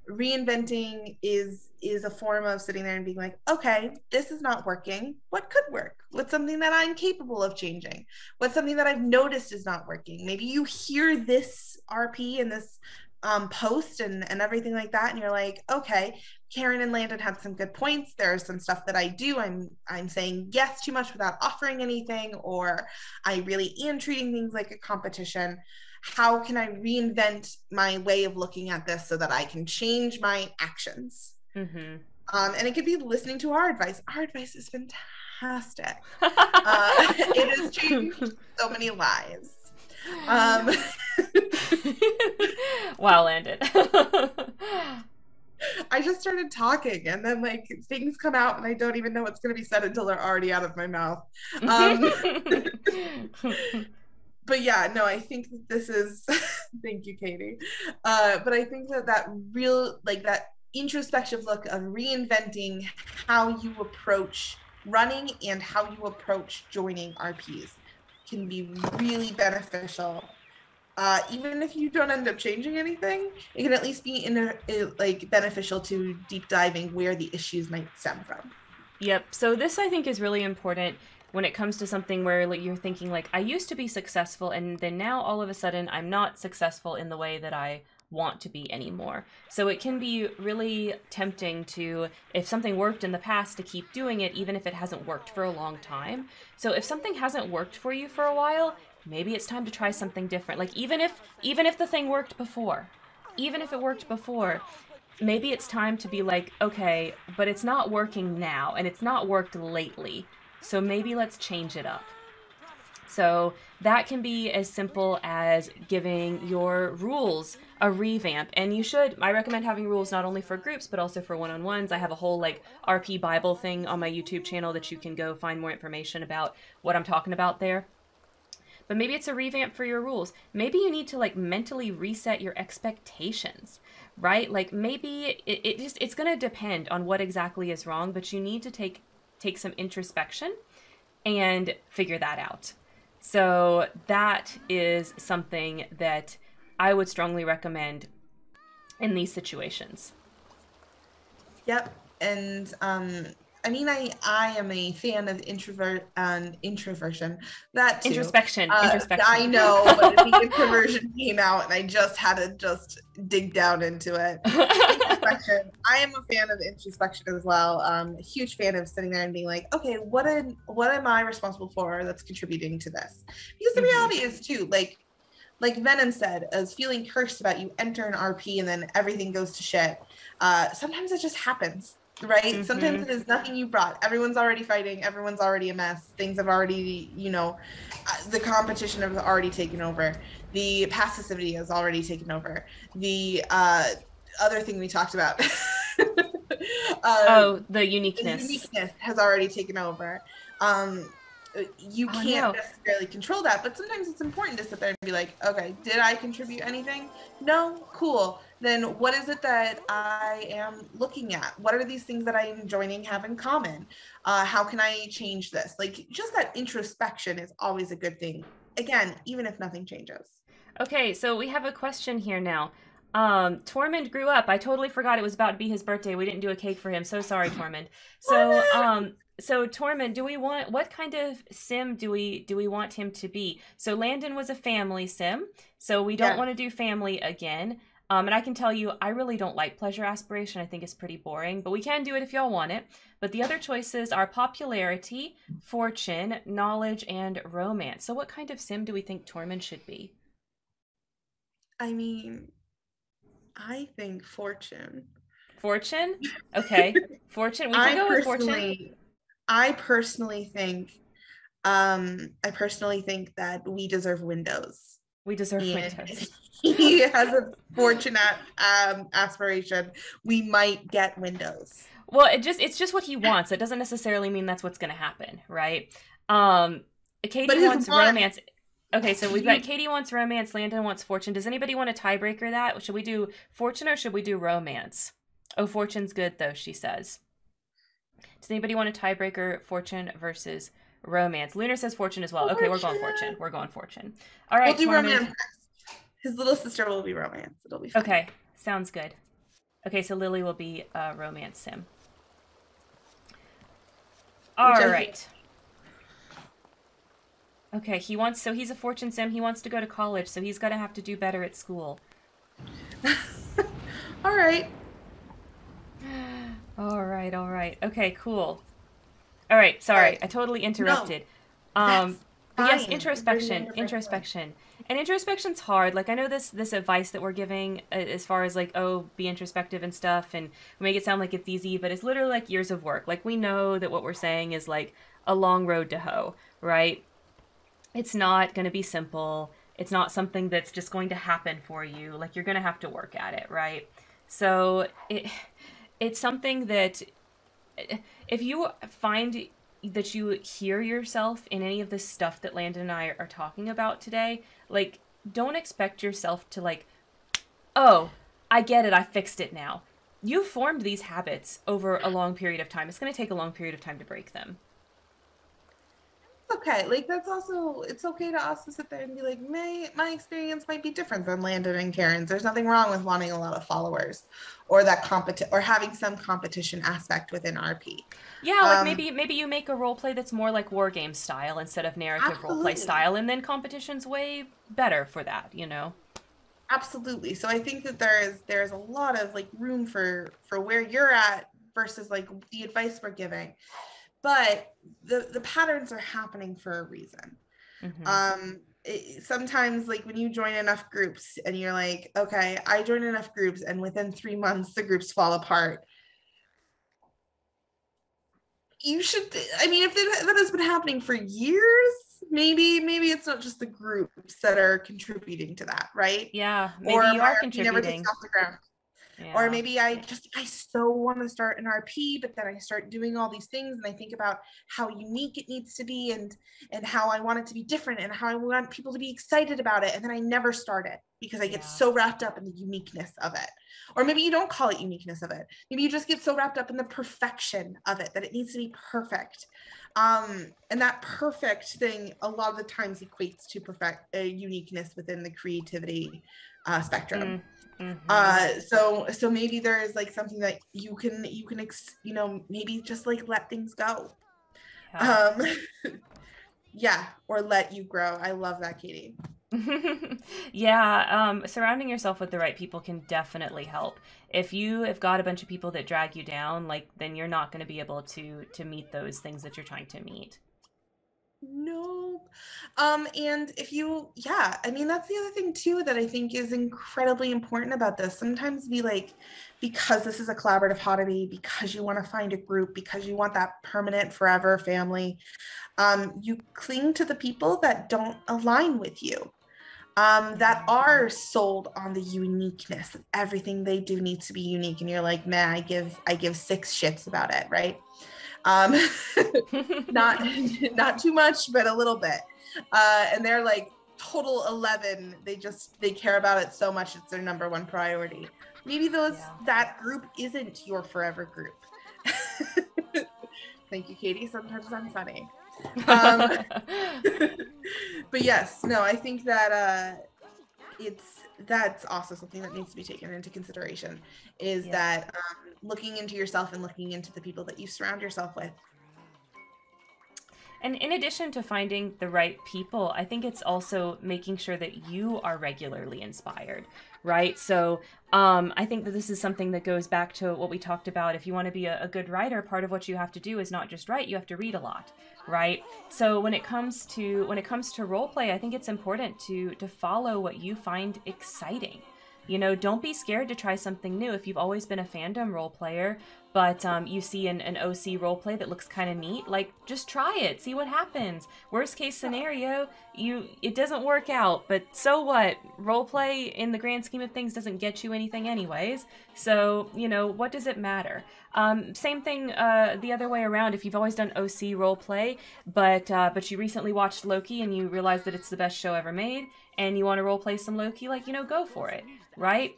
reinventing is, is a form of sitting there and being like, okay, this is not working. What could work? What's something that I'm capable of changing? What's something that I've noticed is not working? Maybe you hear this R P and this um, post and, and everything like that, and you're like, okay, Karen and Landon had some good points. There's some stuff that I do. I'm I'm saying yes too much without offering anything, or I really am treating things like a competition. How can I reinvent my way of looking at this so that I can change my actions? Mm-hmm. Um, and it could be listening to our advice. Our advice is fantastic. uh, it has changed so many lives. Um, wow, Landon. I just started talking and then like things come out and I don't even know what's going to be said until they're already out of my mouth. Um, but yeah, no, I think that this is, thank you, Katie. Uh, but I think that that real, like that introspective look of reinventing how you approach running and how you approach joining R Ps can be really beneficial. Uh, even if you don't end up changing anything, it can at least be in a, it, like beneficial to deep diving where the issues might stem from. Yep. So this, I think, is really important when it comes to something where like, you're thinking, like, I used to be successful, and then now all of a sudden I'm not successful in the way that I want to be anymore. So it can be really tempting to, if something worked in the past, to keep doing it, even if it hasn't worked for a long time. So if something hasn't worked for you for a while, maybe it's time to try something different. Like, even if even if the thing worked before, even if it worked before, maybe it's time to be like, okay, but it's not working now, and it's not worked lately, so maybe let's change it up. So that can be as simple as giving your rules a revamp. And you should, I recommend having rules not only for groups, but also for one-on-ones. I have a whole like R P Bible thing on my YouTube channel that you can go find more information about what I'm talking about there. But maybe it's a revamp for your rules. Maybe you need to like mentally reset your expectations, right? Like maybe it, it just, it's gonna depend on what exactly is wrong, but you need to take, take some introspection and figure that out. So that is something that I would strongly recommend in these situations. Yep. And um, I mean, I, I am a fan of introvert and um, introversion. That too. Introspection. Uh, introspection. I know, but the introversion came out and I just had to just dig down into it. Introspection. I am a fan of introspection as well. Um, a huge fan of sitting there and being like, okay, what am, what am I responsible for that's contributing to this? Because the mm-hmm. reality is too, like, like Venom said, as feeling cursed about, you enter an R P and then everything goes to shit. Uh, sometimes it just happens. Right? Mm-hmm. Sometimes it is nothing you brought. Everyone's already fighting. Everyone's already a mess. Things have already, you know, uh, the competition has already taken over. The passivity has already taken over. The uh, other thing we talked about. um, oh, the uniqueness. The uniqueness has already taken over. Um, you can't oh, no. necessarily control that, but sometimes it's important to sit there and be like, okay, did I contribute anything? No? Cool. Then what is it that I am looking at? What are these things that I am joining have in common? Uh, how can I change this? Like, just that introspection is always a good thing. Again, even if nothing changes. Okay, so we have a question here now. Um, Tormund grew up. I totally forgot it was about to be his birthday. We didn't do a cake for him. So sorry, Tormund. So, um, so Tormund, do we want, what kind of sim do we, do we want him to be? So Landon was a family sim. So we don't yeah. want to do family again. Um, and I can tell you, I really don't like pleasure aspiration. I think it's pretty boring, but we can do it if y'all want it. But the other choices are popularity, fortune, knowledge, and romance. So what kind of sim do we think Tormund should be? I mean, I think fortune. Fortune? Okay. Fortune. We can I go with fortune. I personally think, um, I personally think that we deserve windows. We deserve and windows. He has a fortunate um, aspiration. We might get windows. Well, it just—it's just what he wants. It doesn't necessarily mean that's what's going to happen, right? Um, Katie but wants mom... romance. Okay, so we've got Katie wants romance. Landon wants fortune. Does anybody want to tiebreaker that? Should we do fortune or should we do romance? Oh, fortune's good though, she says. Does anybody want to tiebreaker fortune versus? Romance. Lunar says fortune as well. Fortune. Okay, we're going fortune. We're going fortune. All right. We'll do romance. His little sister will be romance. It'll be fun. Okay, sounds good. Okay, so Lily will be a romance sim. All Which right. Okay, he wants, so he's a fortune sim. He wants to go to college, so he's going to have to do better at school. All right. All right, all right. Okay, cool. All right, sorry, I totally interrupted. No, um, but yes, introspection, really introspection. And introspection's hard. Like, I know this this advice that we're giving as far as like, oh, be introspective and stuff, and we make it sound like it's easy, but it's literally like years of work. Like, we know that what we're saying is like a long road to hoe, right? It's not gonna be simple. It's not something that's just going to happen for you. Like, you're gonna have to work at it, right? So it it's something that, if you find that you hear yourself in any of this stuff that Landon and I are talking about today, like, don't expect yourself to like, oh, I get it, I fixed it now. You formed these habits over a long period of time. It's going to take a long period of time to break them. okay. Like, that's also, it's okay to also sit there and be like, my, my experience might be different than Landon and Karen's. There's nothing wrong with wanting a lot of followers or that competi- or having some competition aspect within R P. Yeah, like um, maybe maybe you make a roleplay that's more like war game style instead of narrative roleplay style, and then competition's way better for that, you know? Absolutely. So I think that there is there is a lot of like room for for where you're at versus like the advice we're giving. But the, the patterns are happening for a reason. Mm-hmm. Um, it, sometimes, like, when you join enough groups and you're like, okay, I joined enough groups, and within three months, the groups fall apart. You should, I mean, if that, that has been happening for years, maybe maybe it's not just the groups that are contributing to that, right? Yeah, maybe or you are contributing. Never takes off the ground. Yeah. Or maybe I just, I so want to start an R P, but then I start doing all these things and I think about how unique it needs to be and and how I want it to be different and how I want people to be excited about it. And then I never start it because I get yeah. so wrapped up in the uniqueness of it. Or maybe you don't call it uniqueness of it. Maybe you just get so wrapped up in the perfection of it that it needs to be perfect. Um, and that perfect thing a lot of the times equates to perfect uh, uniqueness within the creativity uh, spectrum. Mm. Mm-hmm. Uh, so, so maybe there is like something that you can, you can, ex- you know, maybe just like let things go. Yeah. Um, yeah. Or let you grow. I love that, Katie. yeah. Um, surrounding yourself with the right people can definitely help. If you have got a bunch of people that drag you down, like, then you're not going to be able to, to meet those things that you're trying to meet. Nope. Um, and if you, yeah, I mean, that's the other thing too, that I think is incredibly important about this. Sometimes we like, because this is a collaborative hobby, because you want to find a group, because you want that permanent forever family, um, you cling to the people that don't align with you, um, that are sold on the uniqueness of everything they do needs to be unique. And you're like, man, I give, I give six shits about it. Right. Um, not, not too much, but a little bit. Uh, and they're like total eleven. They just, they care about it so much. It's their number one priority. Maybe those, yeah. that group isn't your forever group. Thank you, Katie. Sometimes I'm funny. Um, but yes, no, I think that, uh, it's, that's also something that needs to be taken into consideration is yeah. that um, looking into yourself and looking into the people that you surround yourself with. And in addition to finding the right people, I think it's also making sure that you are regularly inspired, right? So um, I think that this is something that goes back to what we talked about. If you want to be a, a good writer, part of what you have to do is not just write, you have to read a lot, right? So when it comes to when it comes to role play, I think it's important to to follow what you find exciting. You know, don't be scared to try something new. If you've always been a fandom role player, but um, you see an, an O C role play that looks kind of neat, like, just try it, see what happens. Worst case scenario, you it doesn't work out, but so what? Role play in the grand scheme of things doesn't get you anything anyways. So, you know, what does it matter? Um, same thing uh, the other way around. If you've always done O C role play, but uh, but you recently watched Loki and you realize that it's the best show ever made, and you want to role play some Loki, like, you know, go for it, right?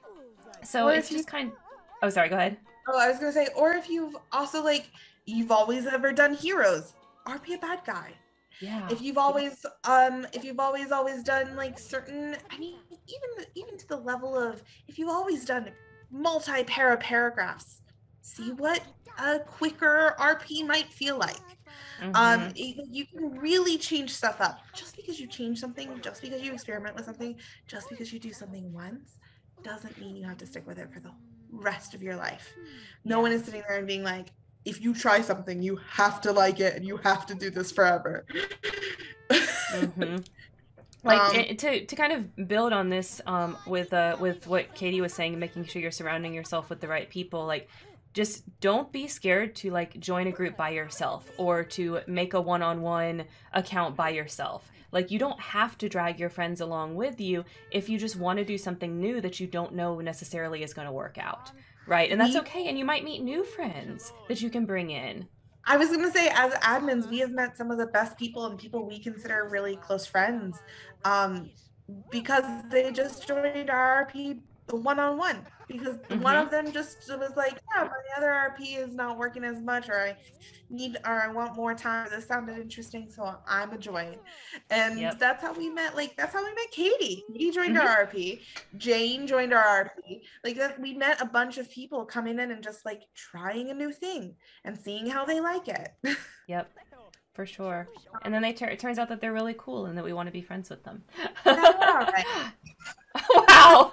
So it's just kind of... Oh, sorry, go ahead. Oh, I was going to say, or if you've also, like, you've always ever done heroes, R P a bad guy. Yeah. If you've always, um, if you've always, always done, like, certain, I mean, even, even to the level of, if you've always done multi-para paragraphs, see what a quicker R P might feel like. Mm-hmm. Um, you can really change stuff up. Just because you change something, just because you experiment with something, just because you do something once, doesn't mean you have to stick with it for the rest of your life. No one is sitting there and being like, if you try something, you have to like it and you have to do this forever. Mm-hmm. Like um, it, to to kind of build on this um, with uh, with what Katie was saying, making sure you're surrounding yourself with the right people, like. Just don't be scared to like join a group by yourself or to make a one-on-one account by yourself. Like, you don't have to drag your friends along with you if you just want to do something new that you don't know necessarily is going to work out, right? And that's okay. And you might meet new friends that you can bring in. I was going to say, as admins, we have met some of the best people and people we consider really close friends um, because they just joined our R P the one-on-one, because mm-hmm. one of them just was like, yeah, my other R P is not working as much, or I need, or I want more time. This sounded interesting, so I'm a join. And yep. that's how we met. Like, that's how we met Katie. Katie joined mm-hmm. our R P. Jane joined our R P. Like, that, we met a bunch of people coming in and just, like, trying a new thing and seeing how they like it. Yep. For sure. And then they tur- it turns out that they're really cool and that we want to be friends with them. All right. Wow.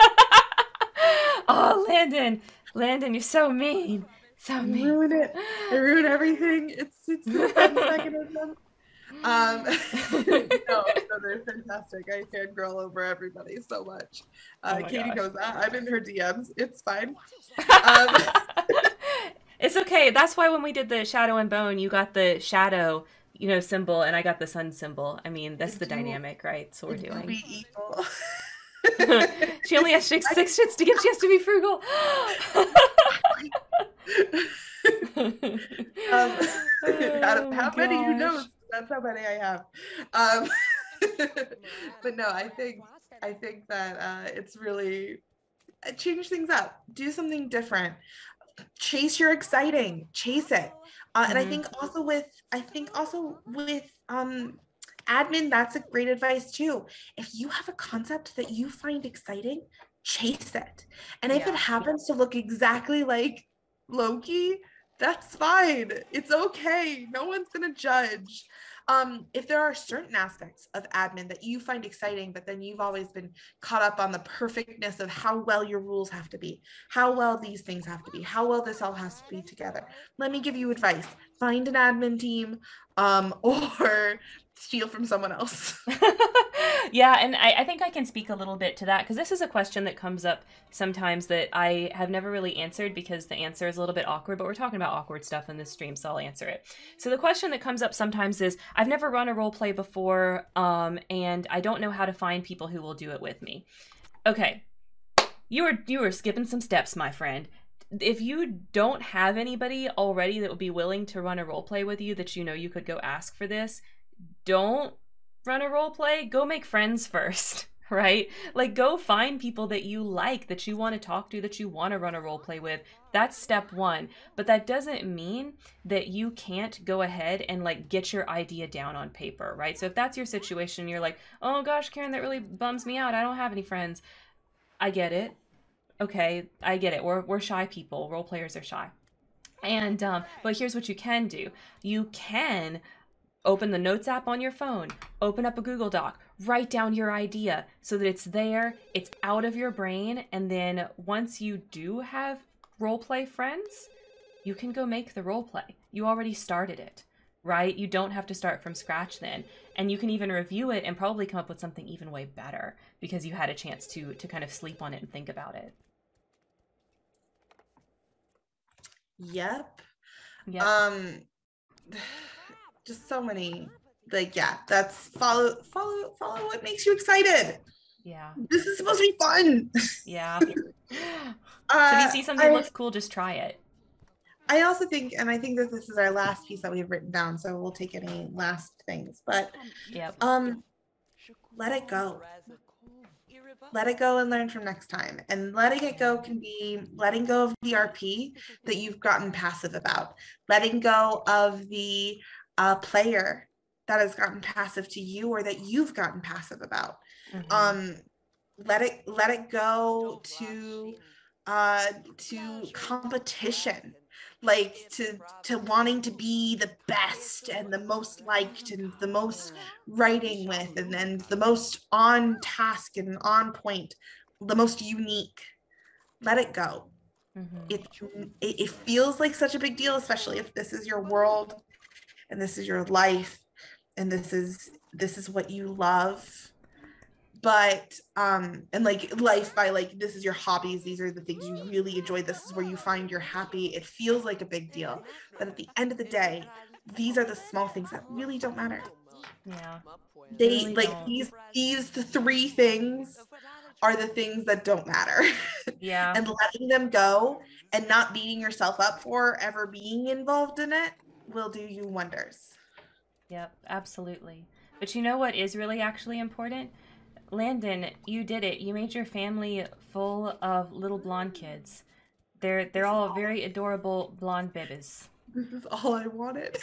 Oh, Landon. Landon, you're so mean. So mean. I ruined it. I ruined everything. It's it's the fun mechanism. Um, no, no, they're fantastic. I fangirl over everybody so much. Uh, oh Katie gosh. goes, ah, I'm in her D Ms. It's fine. Um, it's okay. That's why when we did the Shadow and Bone, you got the shadow, you know, symbol, and I got the sun symbol. I mean, that's the dynamic, right? So we're doing. Be evil. She only has six, six shits to give. She has to be frugal. um, oh, how many? Who knows? That's how many I have. Um, but no, I think I think that uh, it's really uh, change things up. Do something different. Chase your exciting. Chase it. Uh, and mm-hmm. I think also with I think also with um. admin, that's a great advice too. If you have a concept that you find exciting, chase it. And if yeah, it happens yeah. to look exactly like Loki, that's fine. It's okay. No one's going to judge. Um, if there are certain aspects of admin that you find exciting, but then you've always been caught up on the perfectness of how well your rules have to be, how well these things have to be, how well this all has to be together. Let me give you advice. Find an admin team um, or steal from someone else. Yeah, and I, I think I can speak a little bit to that, because this is a question that comes up sometimes that I have never really answered because the answer is a little bit awkward, but we're talking about awkward stuff in this stream, so I'll answer it. So the question that comes up sometimes is, I've never run a role play before, um, and I don't know how to find people who will do it with me. Okay, you were, you were skipping some steps, my friend. If you don't have anybody already that would be willing to run a role play with you that you know you could go ask for this, don't run a role play. Go make friends first, right? Like, go find people that you like, that you want to talk to, that you want to run a role play with. That's step one. But that doesn't mean that you can't go ahead and, like, get your idea down on paper, right? So if that's your situation, you're like, oh gosh, Karen, that really bums me out. I don't have any friends. I get it. Okay, I get it. We're, we're shy people. Role players are shy. And, um, but here's what you can do. You can open the Notes app on your phone, open up a Google Doc, write down your idea so that it's there, it's out of your brain, and then once you do have roleplay friends, you can go make the roleplay. You already started it, right? You don't have to start from scratch then. And you can even review it and probably come up with something even way better because you had a chance to, to kind of sleep on it and think about it. Yep. Yep. Um... Just so many, like, yeah, that's follow, follow, follow what makes you excited. Yeah. This is supposed to be fun. Yeah. uh, so if you see something that looks cool, just try it. I also think, and I think that this is our last piece that we've written down, so we'll take any last things, but yep. um, let it go. Let it go and learn from next time. And letting it go can be letting go of the R P that you've gotten passive about, letting go of the a player that has gotten passive to you or that you've gotten passive about. Mm-hmm. Um, let it let it go to uh, to competition, like to to wanting to be the best and the most liked and the most writing with and then the most on task and on point, the most unique. Let it go. Mm-hmm. It, it it feels like such a big deal, especially if this is your world. And this is your life, and this is this is what you love, but um and like life by like this is your hobbies, these are the things you really enjoy, this is where you find you're happy. It feels like a big deal, but at the end of the day, these are the small things that really don't matter. Yeah, they really like don't. these these the three things are the things that don't matter. Yeah. And letting them go and not beating yourself up for ever being involved in it will do you wonders. Yep, absolutely. But you know what is really actually important? Landon, you did it. You made your family full of little blonde kids. They're they're all very adorable blonde babies. This is all I wanted.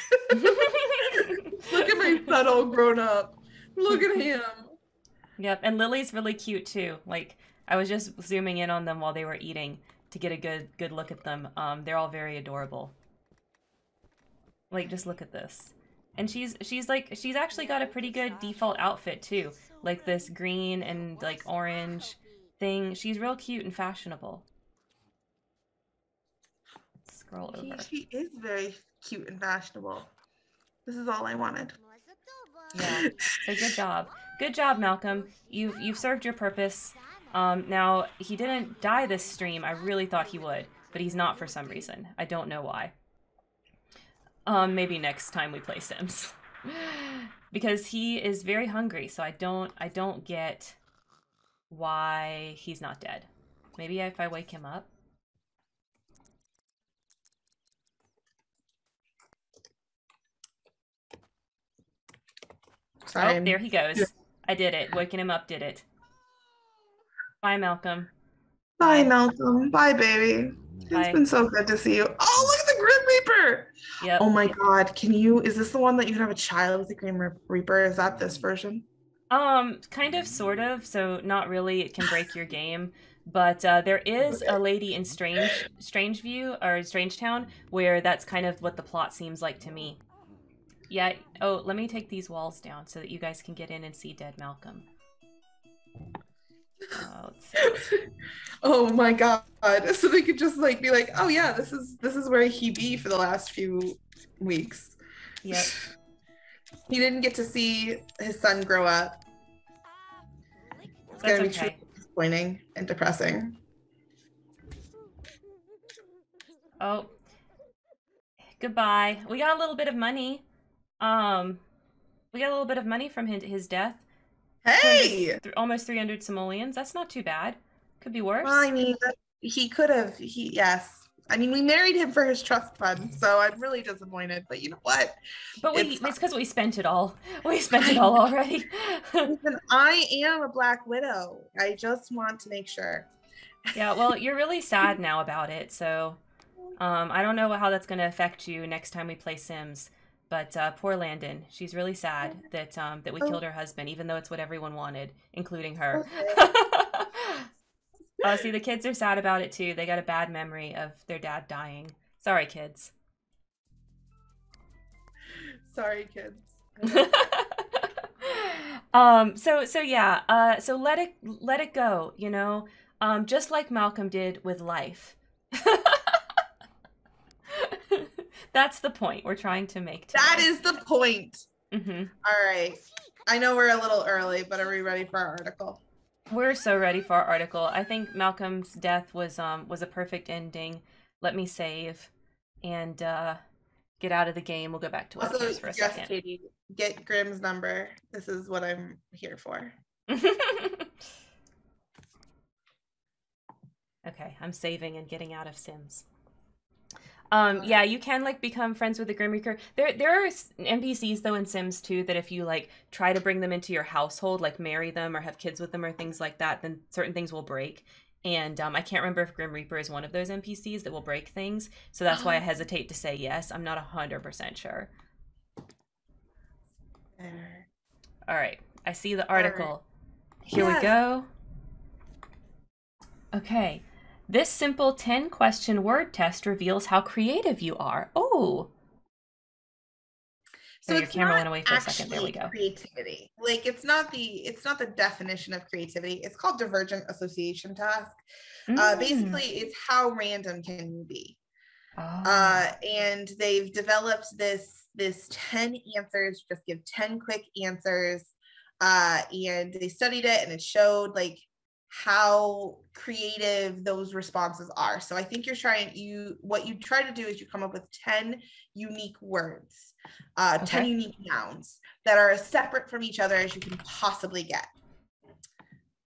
Look at my son all grown up. Look at him. Yep, and Lily's really cute too. Like, I was just zooming in on them while they were eating to get a good good look at them. Um, they're all very adorable. Like, just look at this. And she's she's like she's actually got a pretty good default outfit too. Like this green and like orange thing. She's real cute and fashionable. Scroll over. She, she is very cute and fashionable. This is all I wanted. Yeah. So good job. Good job, Malcolm. You've you've served your purpose. Um, now he didn't die this stream. I really thought he would, but he's not for some reason. I don't know why. Um, maybe next time we play Sims, because he is very hungry. So I don't I don't get why he's not dead. Maybe if I wake him up. Sorry. Oh, there he goes. Yeah. I did it. Waking him up did it. Bye, Malcolm. Bye, Malcolm. Bye, baby. Bye. It's been so good to see you. Oh, look at the Grim Reaper! Yep. Oh my yep. God. Can you, is this the one that you can have a child with the Grim Reaper? Is that this version? Um, kind of, sort of. So not really. It can break your game. But uh, there is a lady in Strange, Strangeview or Strangetown where that's kind of what the plot seems like to me. Yeah, oh, let me take these walls down so that you guys can get in and see dead Malcolm. Oh, let's see. Oh my God. So they could just like be like, oh yeah, this is this is where he be for the last few weeks. Yep. He didn't get to see his son grow up. It's That's gonna be okay. Truly disappointing and depressing. Oh. Goodbye. We got a little bit of money. Um, we got a little bit of money from his, his death. Hey! Almost three hundred simoleons. That's not too bad. Could be worse. Well, I mean, he could have. He yes. I mean, we married him for his trust fund, so I'm really disappointed. But you know what? But we, it's because we spent it all. We spent it all already. Listen, I am a Black Widow. I just want to make sure. Yeah, well, you're really sad now about it, so um, I don't know how that's going to affect you next time we play Sims. But uh, poor Landon, she's really sad that um, that we oh. killed her husband, even though it's what everyone wanted, including her. Okay. Oh, see, the kids are sad about it too. They got a bad memory of their dad dying. Sorry, kids. Sorry, kids. um. So so yeah. Uh. So let it let it go. You know. Um. Just like Malcolm did with life. That's the point we're trying to make today. That is the point. Mm-hmm. All right. I know we're a little early, but are we ready for our article? We're so ready for our article. I think Malcolm's death was um was a perfect ending. Let me save and uh, get out of the game. We'll go back to webcams for a yes, second. Yes, Katie, get Grimm's number. This is what I'm here for. Okay, I'm saving and getting out of Sims. Um, yeah, you can like become friends with the Grim Reaper. There, there are N P Cs though in Sims two that if you like try to bring them into your household, like marry them or have kids with them or things like that, then certain things will break. And um, I can't remember if Grim Reaper is one of those N P Cs that will break things. So that's why I hesitate to say yes. I'm not a hundred percent sure. All right, I see the article. Here yes. we go. Okay. This simple ten question word test reveals how creative you are. Oh. So your camera went away for a second. There we go. Creativity. Like it's not the it's not the definition of creativity. It's called divergent association task. Mm. Uh, basically, it's how random can you be? Oh. Uh, and they've developed this this ten answers. Just give ten quick answers. Uh, and they studied it, and it showed like how creative those responses are. So I think you're trying you what you try to do is you come up with ten unique words, uh, okay. ten unique nouns that are as separate from each other as you can possibly get.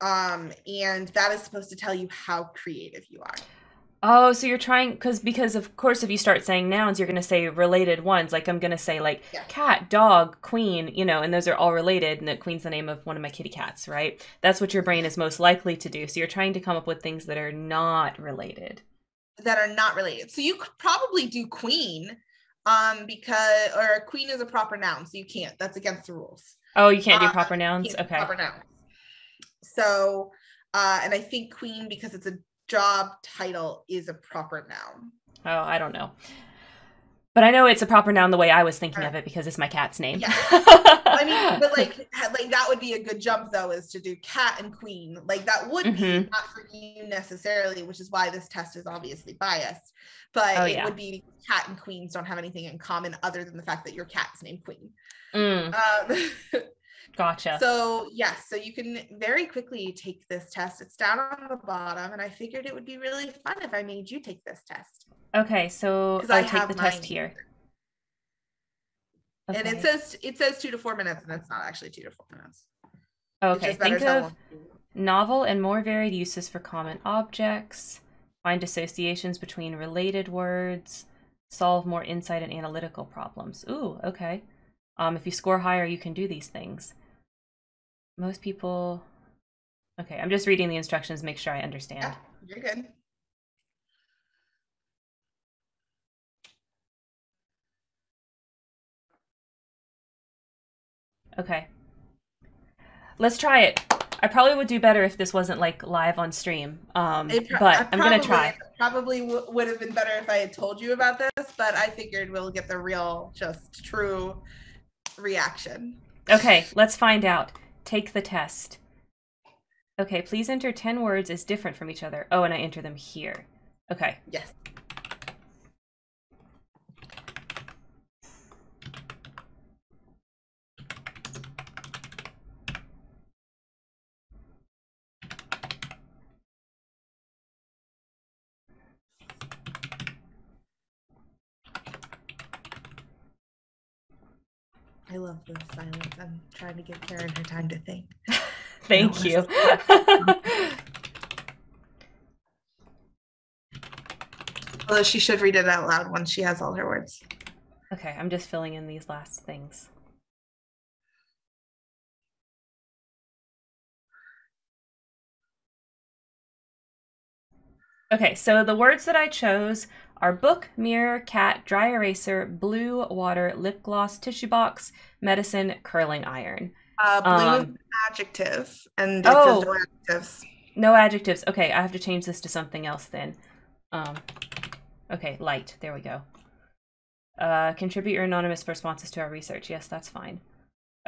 Um, and that is supposed to tell you how creative you are. Oh, so you're trying, because because of course if you start saying nouns, you're going to say related ones. Like I'm going to say like yeah. cat, dog, queen, you know, and those are all related. And the queen's the name of one of my kitty cats, right? That's what your brain is most likely to do. So you're trying to come up with things that are not related. That are not related. So you could probably do queen um, because, or queen is a proper noun. So you can't, that's against the rules. Oh, you can't do um, proper nouns? Okay. Proper nouns. So, uh, and I think queen, because it's a job title, is a proper noun. Oh, I don't know. But I know it's a proper noun the way I was thinking right. of it, because it's my cat's name. Yeah. I mean, but like, like that would be a good jump though, is to do cat and queen. Like that would mm-hmm. be not for you necessarily, which is why this test is obviously biased. But oh, it yeah. would be cat and queens don't have anything in common other than the fact that your cat's named Queen. Mm. Um, Gotcha. So yes, so you can very quickly take this test. It's down on the bottom, and I figured it would be really fun if I made you take this test. Okay, so I'll I take the test here. Okay. And it says it says two to four minutes, and it's not actually two to four minutes. Okay, think of novel and more varied uses for common objects. Find associations between related words. Solve more insight and analytical problems. Ooh, okay. Um, if you score higher, you can do these things. Most people... Okay, I'm just reading the instructions, make sure I understand. Yeah, you're good. Okay. Let's try it. I probably would do better if this wasn't like live on stream, um, but probably, I'm going to try. It probably would have been better if I had told you about this, but I figured we'll get the real, just true... reaction. Okay, let's find out. Take the test. Okay, please enter ten words as different from each other. Oh, and I enter them here. Okay. Yes. I love the silence. I'm trying to give Karen her time to think. Thank you. Although she should read it out loud once she has all her words. Okay, I'm just filling in these last things. Okay, so the words that I chose are book, mirror, cat, dry eraser, blue, water, lip gloss, tissue box, medicine, curling iron. Uh, blue um, is adjective, and it oh, says no adjectives. No adjectives. Okay, I have to change this to something else then. Um, okay, light. There we go. Uh, contribute your anonymous responses to our research. Yes, that's fine.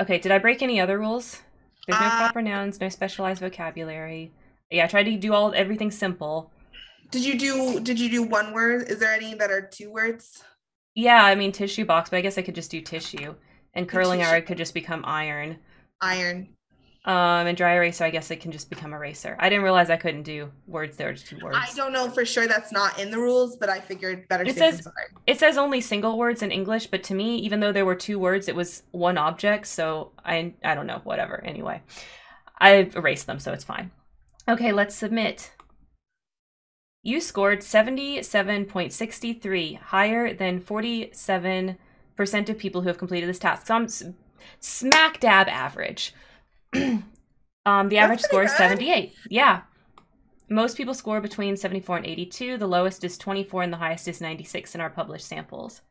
Okay, did I break any other rules? There's no uh, proper nouns, no specialized vocabulary. Yeah, I tried to do all everything simple. Did you do, did you do one word? Is there any that are two words? Yeah, I mean tissue box, but I guess I could just do tissue. And curling iron could just become iron. Iron. Um, and dry eraser, I guess it can just become eraser. I didn't realize I couldn't do words that are two words. I don't know for sure, that's not in the rules, but I figured better safe than sorry. It says only single words in English, but to me, even though there were two words, it was one object, so I, I don't know, whatever, anyway. I erased them, so it's fine. Okay, let's submit. You scored seventy-seven point six three, higher than forty-seven percent of people who have completed this task. So I'm smack dab average. um, the average score is seventy-eight. Yeah. Most people score between seventy-four and eighty-two. The lowest is twenty-four and the highest is ninety-six in our published samples.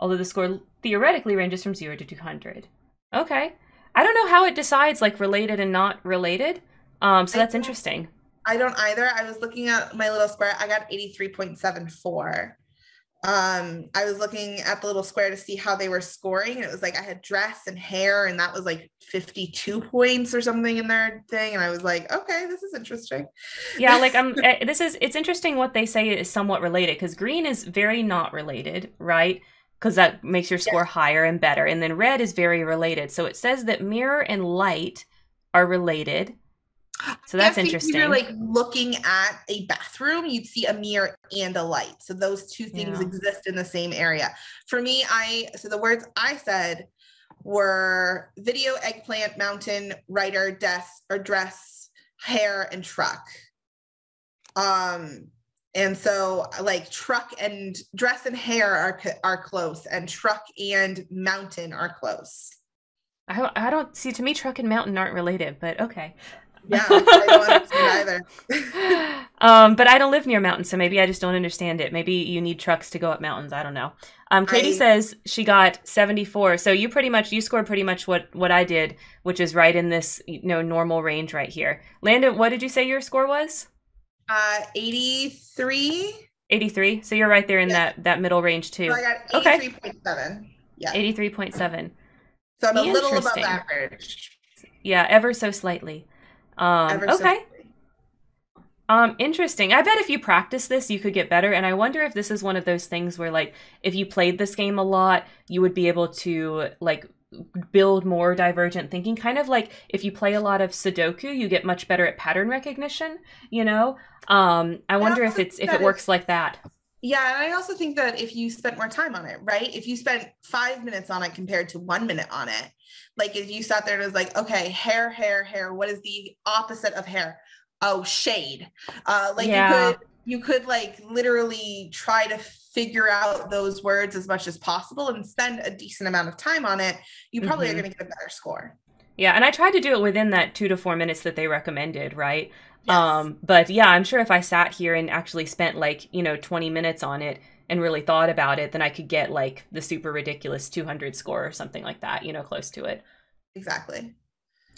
Although the score theoretically ranges from zero to two hundred. Okay. I don't know how it decides like related and not related. Um, so that's interesting. I don't either. I was looking at my little square. I got eighty-three point seven four. Um, I was looking at the little square to see how they were scoring. And it was like I had dress and hair, and that was like fifty-two points or something in their thing. And I was like, okay, this is interesting. Yeah, like I'm. This is. It's interesting what they say is somewhat related, because green is very not related, right? Because that makes your score yeah. higher and better. And then red is very related. So it says that mirror and light are related. So that's interesting. If you're like looking at a bathroom, you'd see a mirror and a light. So those two things yeah. exist in the same area. For me, I so the words I said were video, eggplant, mountain, writer, desk or dress, hair, and truck. Um, And so like truck and dress and hair are are close, and truck and mountain are close. I, I don't see, to me, truck and mountain aren't related, but okay. Yeah, I don't understand either. um, but I don't live near mountains, so maybe I just don't understand it. Maybe you need trucks to go up mountains. I don't know. Um, Katie I... says she got seventy-four. So you pretty much, you scored pretty much what, what I did, which is right in this, you know, normal range right here. Landon, what did you say your score was? Uh, eighty-three. eighty-three. So you're right there in yeah. that, that middle range too. So I got eighty-three point seven. Okay. Yeah. eighty-three point seven. So I'm a little above average. Yeah, ever so slightly. Um, Ever okay. So um, interesting. I bet if you practice this, you could get better. And I wonder if this is one of those things where, like, if you played this game a lot, you would be able to, like, build more divergent thinking. Kind of like if you play a lot of Sudoku, you get much better at pattern recognition, you know? Um, I wonder I if it's if it works if, like that. Yeah, and I also think that if you spent more time on it, right? If you spent five minutes on it compared to one minute on it, like if you sat there and was like, okay, hair, hair, hair, what is the opposite of hair? Oh, shade. Uh, like yeah. you could, you could like literally try to figure out those words as much as possible and spend a decent amount of time on it. You probably mm-hmm. are going to get a better score. Yeah. And I tried to do it within that two to four minutes that they recommended. Right. Yes. Um, but yeah, I'm sure if I sat here and actually spent like, you know, twenty minutes on it and really thought about it, then I could get like the super ridiculous two hundred score or something like that, you know, close to it. Exactly.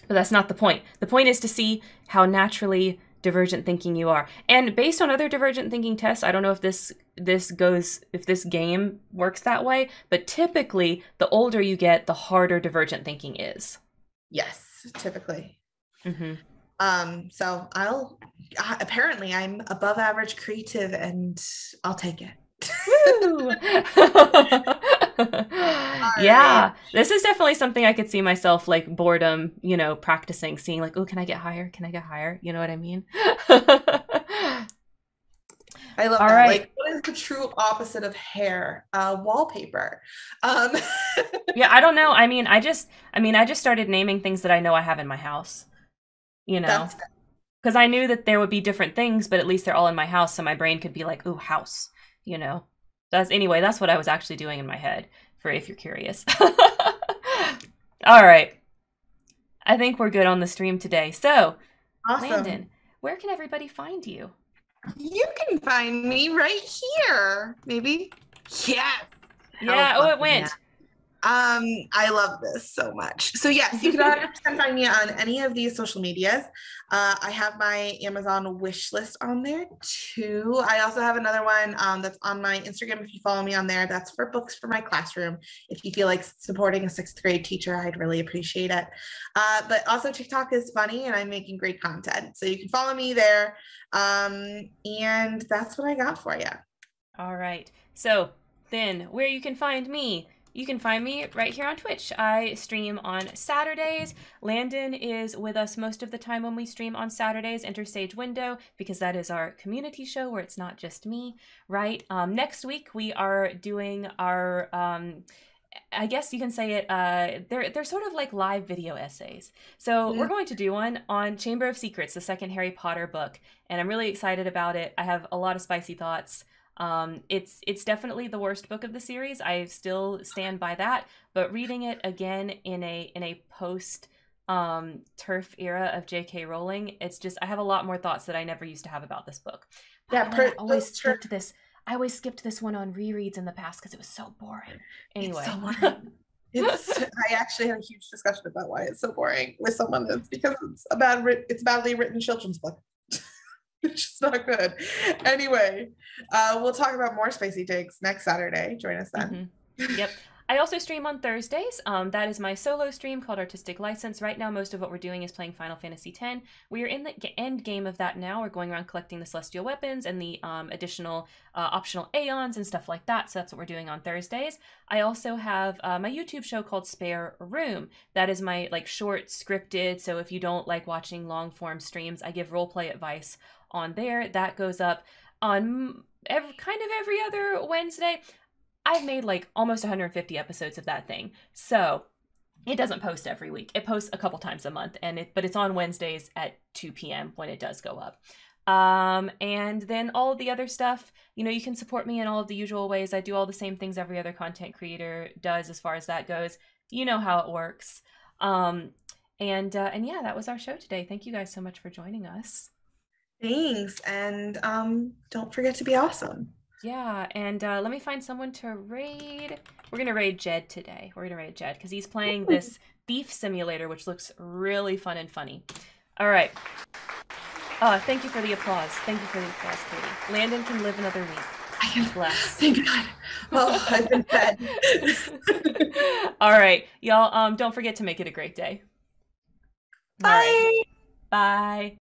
But that's not the point. The point is to see how naturally divergent thinking you are. And based on other divergent thinking tests, I don't know if this this goes, if this game works that way, but typically the older you get, the harder divergent thinking is. Yes, typically. Mm-hmm. Um, so I'll, uh, apparently I'm above average creative and I'll take it. Yeah, this is definitely something I could see myself like boredom, you know, practicing, seeing like, oh, can I get higher? Can I get higher? You know what I mean? I love All that. Right. Like, what is the true opposite of hair? Uh, wallpaper. Um. Yeah, I don't know. I mean, I just, I mean, I just started naming things that I know I have in my house, you know, because I knew that there would be different things, but at least they're all in my house. So my brain could be like, ooh, house. You know, that's anyway, that's what I was actually doing in my head for if you're curious. All right. I think we're good on the stream today. So, awesome. Landon, where can everybody find you? You can find me right here. Maybe. Yes. Yeah. Oh, it went. That. Um, I love this so much. So yes, you can one hundred percent find me on any of these social medias. Uh, I have my Amazon wish list on there too. I also have another one um, that's on my Instagram. If you follow me on there, that's for books for my classroom. If you feel like supporting a sixth grade teacher, I'd really appreciate it. Uh, but also TikTok is funny and I'm making great content. So you can follow me there. Um, and that's what I got for you. All right. So then where you can find me, you can find me right here on Twitch. I stream on Saturdays. Landon is with us most of the time when we stream on Saturdays, Interstage Window, because that is our community show where it's not just me, right? Um, next week, we are doing our, um, I guess you can say it, uh, they're, they're sort of like live video essays. So yeah. We're going to do one on Chamber of Secrets, the second Harry Potter book. And I'm really excited about it. I have a lot of spicy thoughts. Um, it's it's definitely the worst book of the series. I still stand by that, but reading it again in a in a post um, TERF era of J K Rowling, it's just I have a lot more thoughts that I never used to have about this book. Yeah, per, I always per, skipped this. I always skipped this one on rereads in the past because it was so boring. Anyway, it's so boring. It's, I actually had a huge discussion about why it's so boring with someone. It's because it's a bad it's badly written children's book. It's just not good. Anyway, uh, we'll talk about more spicy takes next Saturday. Join us then. Mm-hmm. Yep. I also stream on Thursdays. Um, that is my solo stream called Artistic License. Right now, most of what we're doing is playing Final Fantasy X. We are in the end game of that now. We're going around collecting the Celestial Weapons and the um, additional uh, optional Aeons and stuff like that. So that's what we're doing on Thursdays. I also have uh, my YouTube show called Spare Room. That is my like short scripted. So if you don't like watching long form streams, I give roleplay advice on there. That goes up on every, kind of every other Wednesday. I've made like almost one hundred fifty episodes of that thing. So it doesn't post every week. It posts a couple times a month, and it, but it's on Wednesdays at two p m when it does go up. Um, and then all of the other stuff, you know, you can support me in all of the usual ways. I do all the same things every other content creator does as far as that goes. You know how it works. Um, and, uh, and yeah, that was our show today. Thank you guys so much for joining us. Thanks. And um, don't forget to be awesome. Yeah, and uh, let me find someone to raid. We're going to raid Jed today. We're going to raid Jed because he's playing this Thief Simulator, which looks really fun and funny. All right. Oh, thank you for the applause. Thank you for the applause, Katie. Landon can live another week. I can. Bless. Thank God. Oh, I've been fed. All right, y'all. Um, don't forget to make it a great day. Bye. Right. Bye.